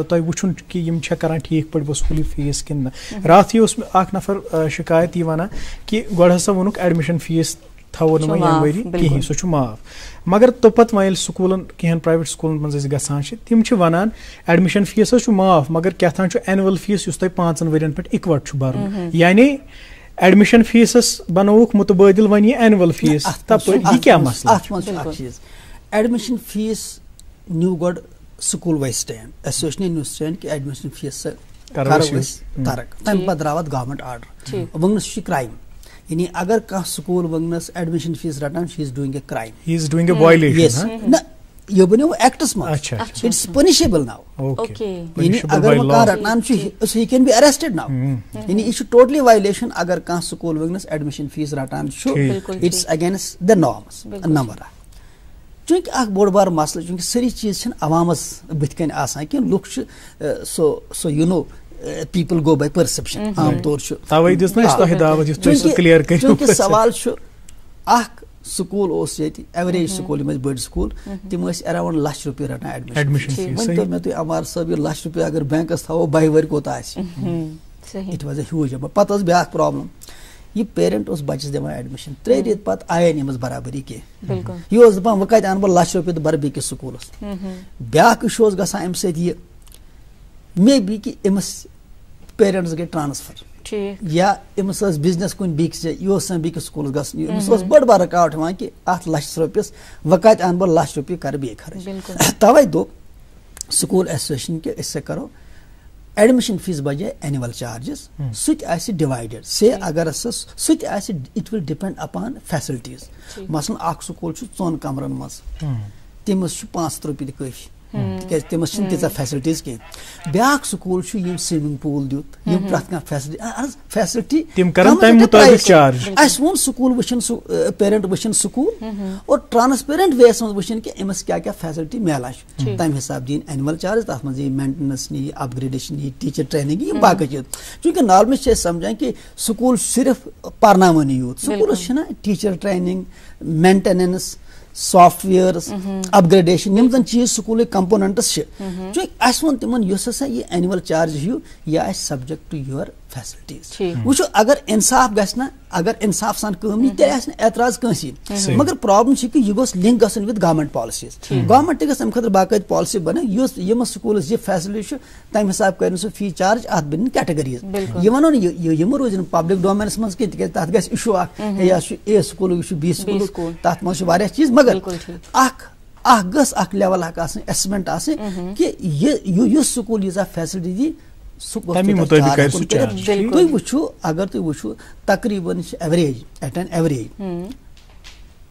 तुम वो कि करान ठीक पे स्कूल फीस कि रात ये नफर शिकायत यह वन कि गोड़ हसा वोनुक एडमिशन फीस थो ना वरी कहीं सो माफ मगर तोपत वेल स्कूलन कहीं प्राइवेट स्कूलन मज ग तम वन एडमिशन फीस माफ मगर क्या थान एनुअल फीस उस तुम 5 वन पे इकवट भर यानी एडमिशन फीसस बनोक मुतबदिल वन ये एनुअल फीस तप यह क्या मसला एडमिशन फीस न्यू गोड स्कूल वाइज स्टैंड सोच न्यू स्टैंड कि एडमिशन फीस तरक तम पे द्रावत गवर्नमेंट आर्डर वंगस क्राइम यानी अगर कह स्कूल वंगनस एडमिशन फीस रटान she is doing a crime he is doing a violation ना ये बने वो एक्टस में इट्स पनिशेबल नाउ ओके यानी अगर का रटान she he can be arrested now यानी इट्स टोटली वायलेशन अगर कह स्कूल वंगनस एडमिशन फीस रटान शो it's against the norms number चूंकि अख बोड़ बार मसला चूंकि सारी चीज छन अवामस बथ कन आसान कि look so you know people go by perception आम तौर से तवे दिस ना तो हिदावत जो क्लियर कर क्योंकि सवाल छ अख स्कूल ओस येति एवरेज स्कूल में बड स्कूल तिम अस अराउंड लाख रुपए रटा एडमिशन फीस सही मैं तो अमार सब लाख रुपए अगर बैंकस थाओ बाय वर कोता आसी सही इट वाज अ ह्यूज पतस ब्या प्रॉब्लम ये पेरेंट उस बच्चे देवा एडमिशन 3 रेत पत आया निमस बराबरी के बिल्कुल यो दपा व कत अन लाख रुपए बर बे के स्कूलस ब्या शोस गसा एम से ये मे बी कि एमस पेरेंट्स गए ट्रांसफर ठीक या एमस बिजनेस कुन बीक से यो सन बीक स्कूल गस एमस बड़ बार रकावट वा कि 8 लाख रुपए वकात आन ब लाख रुपए कर बे खर्च तवै दो स्कूल एसोसिएशन के इससे करो एडमिशन फीस बजाय एनुअल चार्जेस सुत आसी डिवाइडेड से अगर अस सुत आसी it will depend upon facilities मसलन आख स्कूल छ 4 कमरन मस तिमस 5 रुपए काफी क्या तम तीजा फैसिलिटीज कह ब्या स्कूल स्विमिंग पूल दुत फैसिलिटी स्कूल वचन पेरेंट वचन स्कूल और ट्रांसपेरेंट वेस मज वन कि एमस क्या फैसिलिटी मिलान तम हिसाब दिन एनुअल चार्ज तथा मे मेंटेनेंस नी अपग्रेडेशन नी टीचर ट्रेनिंग ये बाकी चीज चूंकि नॉर्मल से समझान कि स्कूल सिर्फ पार्नावन यूत school teacher training maintenance software upgradation यम जन चीज स्कूल कंपोनेंट्स जो अस वन तिमन यस हसा ये एनुअल चार्ज यू या अस सब्जेक्ट टू योर फैसिलिटीज वो अगर इंसाफ गसना अगर इंसाफ सान कमी ते अस एतराज कंसी मगर प्रॉब्लम छ कि यु गोस लिंक गसन विद गवर्नमेंट पॉलिसीज गवर्नमेंट के सम खतर बाकायद पॉलिसी बने यस यम स्कूल जे फैसिलिटी तम हिसाब करन सो फी चार्ज आत बिन कैटेगरीज ये वनो यम रोजन पब्लिक डोमेन्स मस के तत गस इशू आ या ए स्कूल यु बी स्कूल तत मस वारिया चीज मगर अख एसेसमेंट कि स्कूल यीजा फैसिलिटी दी तुम वो अगर तुम वो तकरीबन average at an average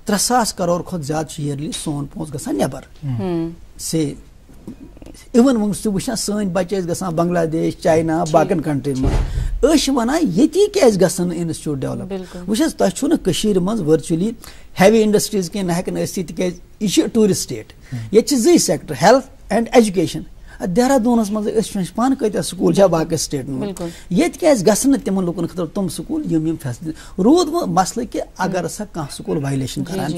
3,000 crore खुद ज्यादा ईयरली सोन पोस गसान नबर से इवन वो तुम सन बच्चे गसान बांग्लादेश चाइना बाकन कंट्रीज में वन ये क्या गन इंस्टीट्यूट डेवलप वो तुम मज वर्चुअली हैवी इंडस्ट्रीज कह हेन तिक यह टूरिस्ट स्टेट ये जी sector health and education Dehradun मज पान कत स्कूल बाकी स्टेटन ये क्या गन तम लूकन खुद तुम स्कूल फैसिलिटी रूद वो मसल कि अगर सा कह स्कूल वायलेशन करान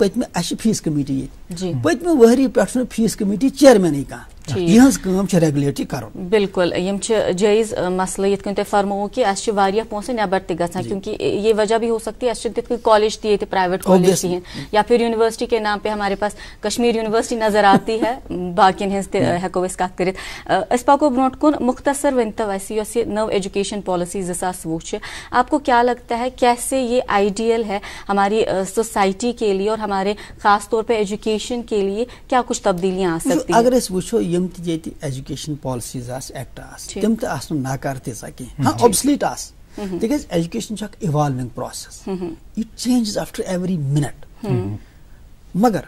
पतमे अच्छे फीस कमेटी ये पतमे वहरी पे फीस कमेटी चेयरमैन कह रेगुलेटरी कर बिल्कुल जायज मसल ये फरमो कि अच्छे पोसे नबर तान क्योंकि ये वजह भी हो सकती है अच्छे कॉलेज थी प्राइवेट कॉलेज थी या फिर यूनिवर्सिटी के नाम पे हमारे पास कश्मीर यूनिवर्सिटी नजर आती है बाकी हेको कत कर पको ब्रोट कुन मुख्तसर वन तो वह ये नव एजुकेशन पॉलिसी 2020 आपको क्या लगता है कैसे ये आइडियल है हमारी सोसाइटी के लिए और हमारे खास तौर पर एजुकेशन के लिए क्या कुछ तब्दीलियाँ आ सकती हैं अगर वो यम ती एजुकेशन पॉलिसीज एक्ट तम तो नाकार तीजा कह हाँ ऑब्सलीट आज education evolving process it changes after every minute मगर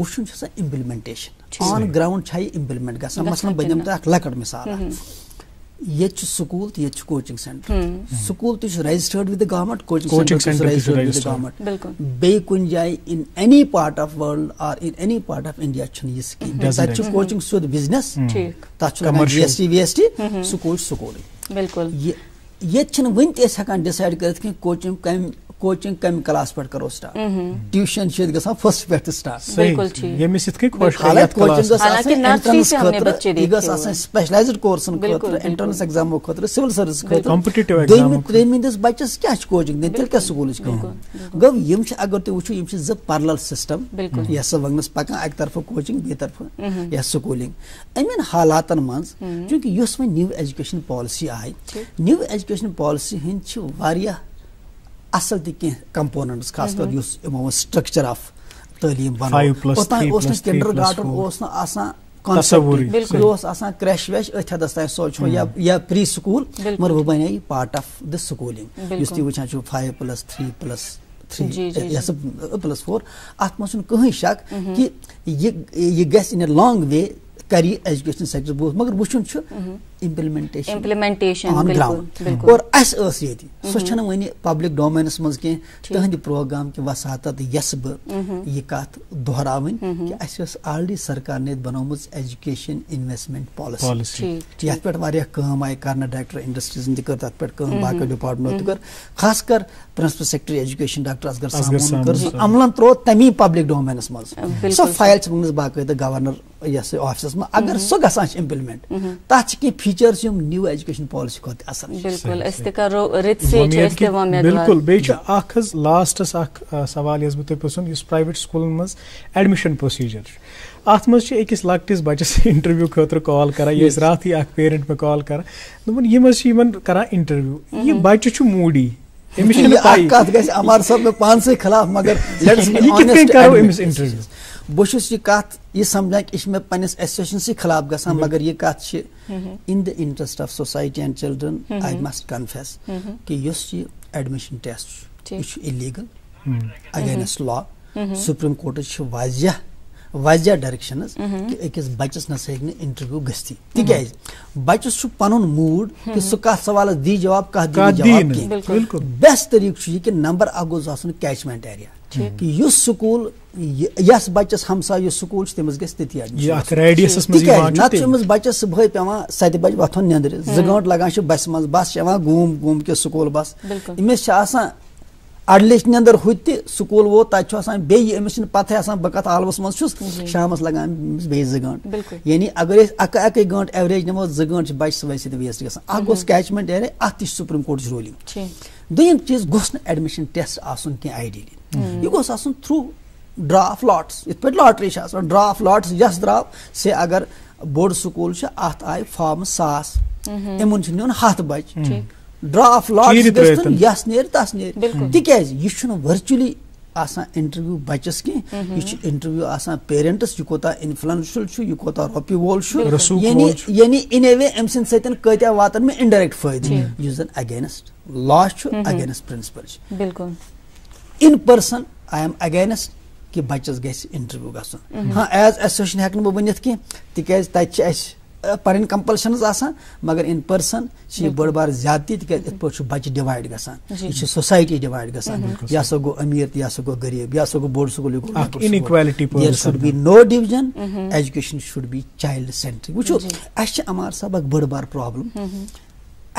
वुचुन इम्प्लिमेंटेशन ऑन ग्राउंड इम्प्लिमेंट ग मसलन बन दम तक लकड़ मिसाल ये स्कूल तो ये कोचिंग सेंटर स्कूल तो registered with the government coaching centre registered with the government बे कुन जाय in any part of world or in any part of India ये स्कीम तक कोचिंग सो बिजनेस तक जीएसटी वीएसटी स्कूल स्कूल बिल्कुल ये वन ते हकान डिसाइड कर कोचिंग कोचिंग कम क्लास पे करो स्टार्ट ट्यूशन गो फर्स्ट पे स्टार्ट स्पेशलाइज्ड कोर्सन एंट्रेंस एग्जाम खुद सिविल सर्विस खुद बच्चस क्या कोचिंग दिन क्या स्कूल गो यम अगर तुम वो जो पैरेलल सिस्टम यह सब वंगस पकान अक तरफ कोचिंग बे तरफ या स्कूलिंग अमीन हालात मज चूंकि उस न्यू एजुकेशन पॉलिसी आई न्यू एजुकेशन पॉलिसी हंद असल ते कंपोनेंट्स खास तौर स्ट्रक्चर ऑफ तालीम बनान किंडर गार्डन क्रैश वैश या प्री स्कूल मगर वह बन पार्ट ऑफ द स्कूलिंग 5+3+3+4 अत मह कहीं शक कि यह guess in a long way करी एजुकेशन सेक्टर बहुत मगर वुचुन इम्प्लिमेंटेशन ऑन ग्राउंड और अस ये सो वन पब्लिक डोमेनस मज कह प्रोग्राम के वसाहत यस बह यह कत दोहरावन कि अस ऑलरेडी सरकार ने बनोम एजुकेशन इन्वेस्टमेंट पॉलिसी ये पे वाम आई कर डायरेक्टर इंडस्ट्रीजन तक तथा पे बाकी डिपार्टमेंट कर खासकर principal secretary education doctor असगर सामून अमलन त्रो तमी पब्लिक डोमेनस मज सो फाइल बाका गवर्नर यस ऑफिस में अगर सो ग इम्प्लिमेंट तथा कह फीचर्स यम न्यू एजुकेशन पॉलिसी को बिल्कुल बिल्कुल बेच लास्टस सवाल यस बुत पुछन प्राइवेट स्कूल मज एडमिशन प्रोसीजर अत मज अकिस लकटिस बच्चस इंटरव्यू खतर कॉल कर रात ही पेरेंट में कॉल कर दोपन यह कर इंटरव्यू यह बच्चे मूडी पान से खिलाफ मगर इंटरव्यू बहुत यह कत यह समझान कि यह पनिस एसोसिएशन से खिलाफ गसान मगर यह कत in the interest of society and children I must confess कि यह एडमिशन टेस्ट यह illegal against law supreme court वाजिया वाजिया डायरेक्शनस कि अकिस बच्चस न से इंटरव्यू गस्ती तिकाज बच्चस पनुन मूड कि सु कह सवाल दी जवाब कह दी जवाब बेस्ट तरीका यह कि नंबर आगो आसन कैचमेंट एरिया कि यह स्कूल यस बच्चस हमसा यह स्कूल तमिस गस तति बच्चस सुबह पेवान 7 बजे वथन नंदर 2 घंटे लगान बस मज बस घूम घूम के स्कूल बस अमिस अडलिश नंदर हु स्कूल वो तथा पता बह कत आलवस मस शाम लगान बे 2 घंटे यानी अगर अक घंटे एवरेज नमो 2 घंटे बच सी वेस्ट गोस कैचमेंट एरिया अत सुप्रीम कोर्ट रूलिंग दुम चीज गोस एडमिशन टेस्ट आसन कह आइडियली यह गोस थ्रू ड्रा ऑफ लॉट्स इत पे lottery draw of lots yes द्राव से अगर बोर्ड स्कूल अत आय फॉर्म 1000 इमुन न्यून 100 बच्चे ड्रा ऑफ लॉट्स यस नेर तस नेर तिकाज यह वर्चुअली इंटरव्यू बच्चस कह यह इंटरव्यू आ पेरेंट्स यह कोता इन्फ्लुएंशियल यह कोता रोपी वोल यानी इन ए वे अम सत्या कत्या वातन में इनडायरेक्ट फायदे यह जन against law against principle in person I am against कि बच्चस गैस इंटरव्यू गसन हाँ एज एसोसिएशन हेकन बो बनित की तिकाज तत अस पर कंपल्शनस आसान मगर इन पर्सन बड़ बार ज्यादती तिकाज इत पे बच्चे डिवाइड गसान यह सोसाइटी डिवाइड गसान या सो गो अमीर तो या सो गो गरीब या सो गो board school inequality there should be no division education should be child centric वो अस अमार साहब अक बड़ बार प्रॉब्लम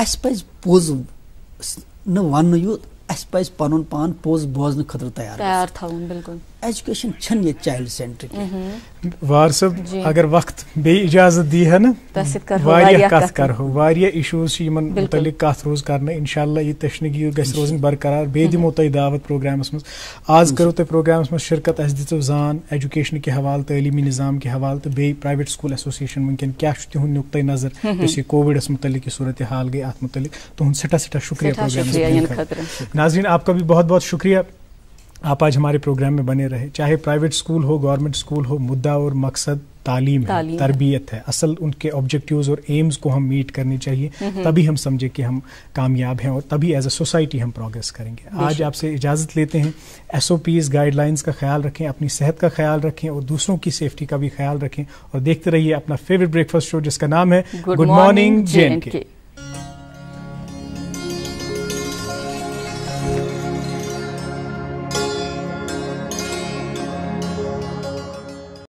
अस पज पोज न वन यूत अस पज पन पान पोज बोजन खतर तैयार बिल्कुल एजुकेशन छन ये चाइल्ड सेंट्रिक वार सब अगर वक्त बे इजाजत दी है ना वारिया कथ करो वारिया इश्यूज यमन मुतलिक कथ रोज करना इंशाअल्लाह ये तशनगी गस रोजन बरकरार बे दिमो तय दावत प्रोग्रामस मज आज करो तय प्रोग्रामस मज शिरकत अस दितो जान एजुकेशन के हवाले तालीमी निज़ाम के हवाले तो बे प्राइवेट स्कूल एसोसिएशन वुनकन क्या तिहुंद नुक्ता नजर इस कोविडस मुतलिक सूरत हाल गई अत मुतलिक तुहुंद सटा सटा शुक्रिया प्रोग्रामस नाज़रीन आपका भी बहुत बहुत शुक्रिया आप आज हमारे प्रोग्राम में बने रहे चाहे प्राइवेट स्कूल हो गवर्नमेंट स्कूल हो मुद्दा और मकसद तालीम है तरबियत है असल उनके ऑब्जेक्टिव्स और एम्स को हम मीट करनी चाहिए तभी हम समझे कि हम कामयाब हैं और तभी एज ए सोसाइटी हम प्रोग्रेस करेंगे आज आपसे इजाज़त लेते हैं SOPs गाइडलाइंस का ख्याल रखें अपनी सेहत का ख्याल रखें और दूसरों की सेफ्टी का भी ख्याल रखें और देखते रहिए अपना फेवरेट ब्रेकफास्ट शो जिसका नाम है गुड मॉर्निंग J&K।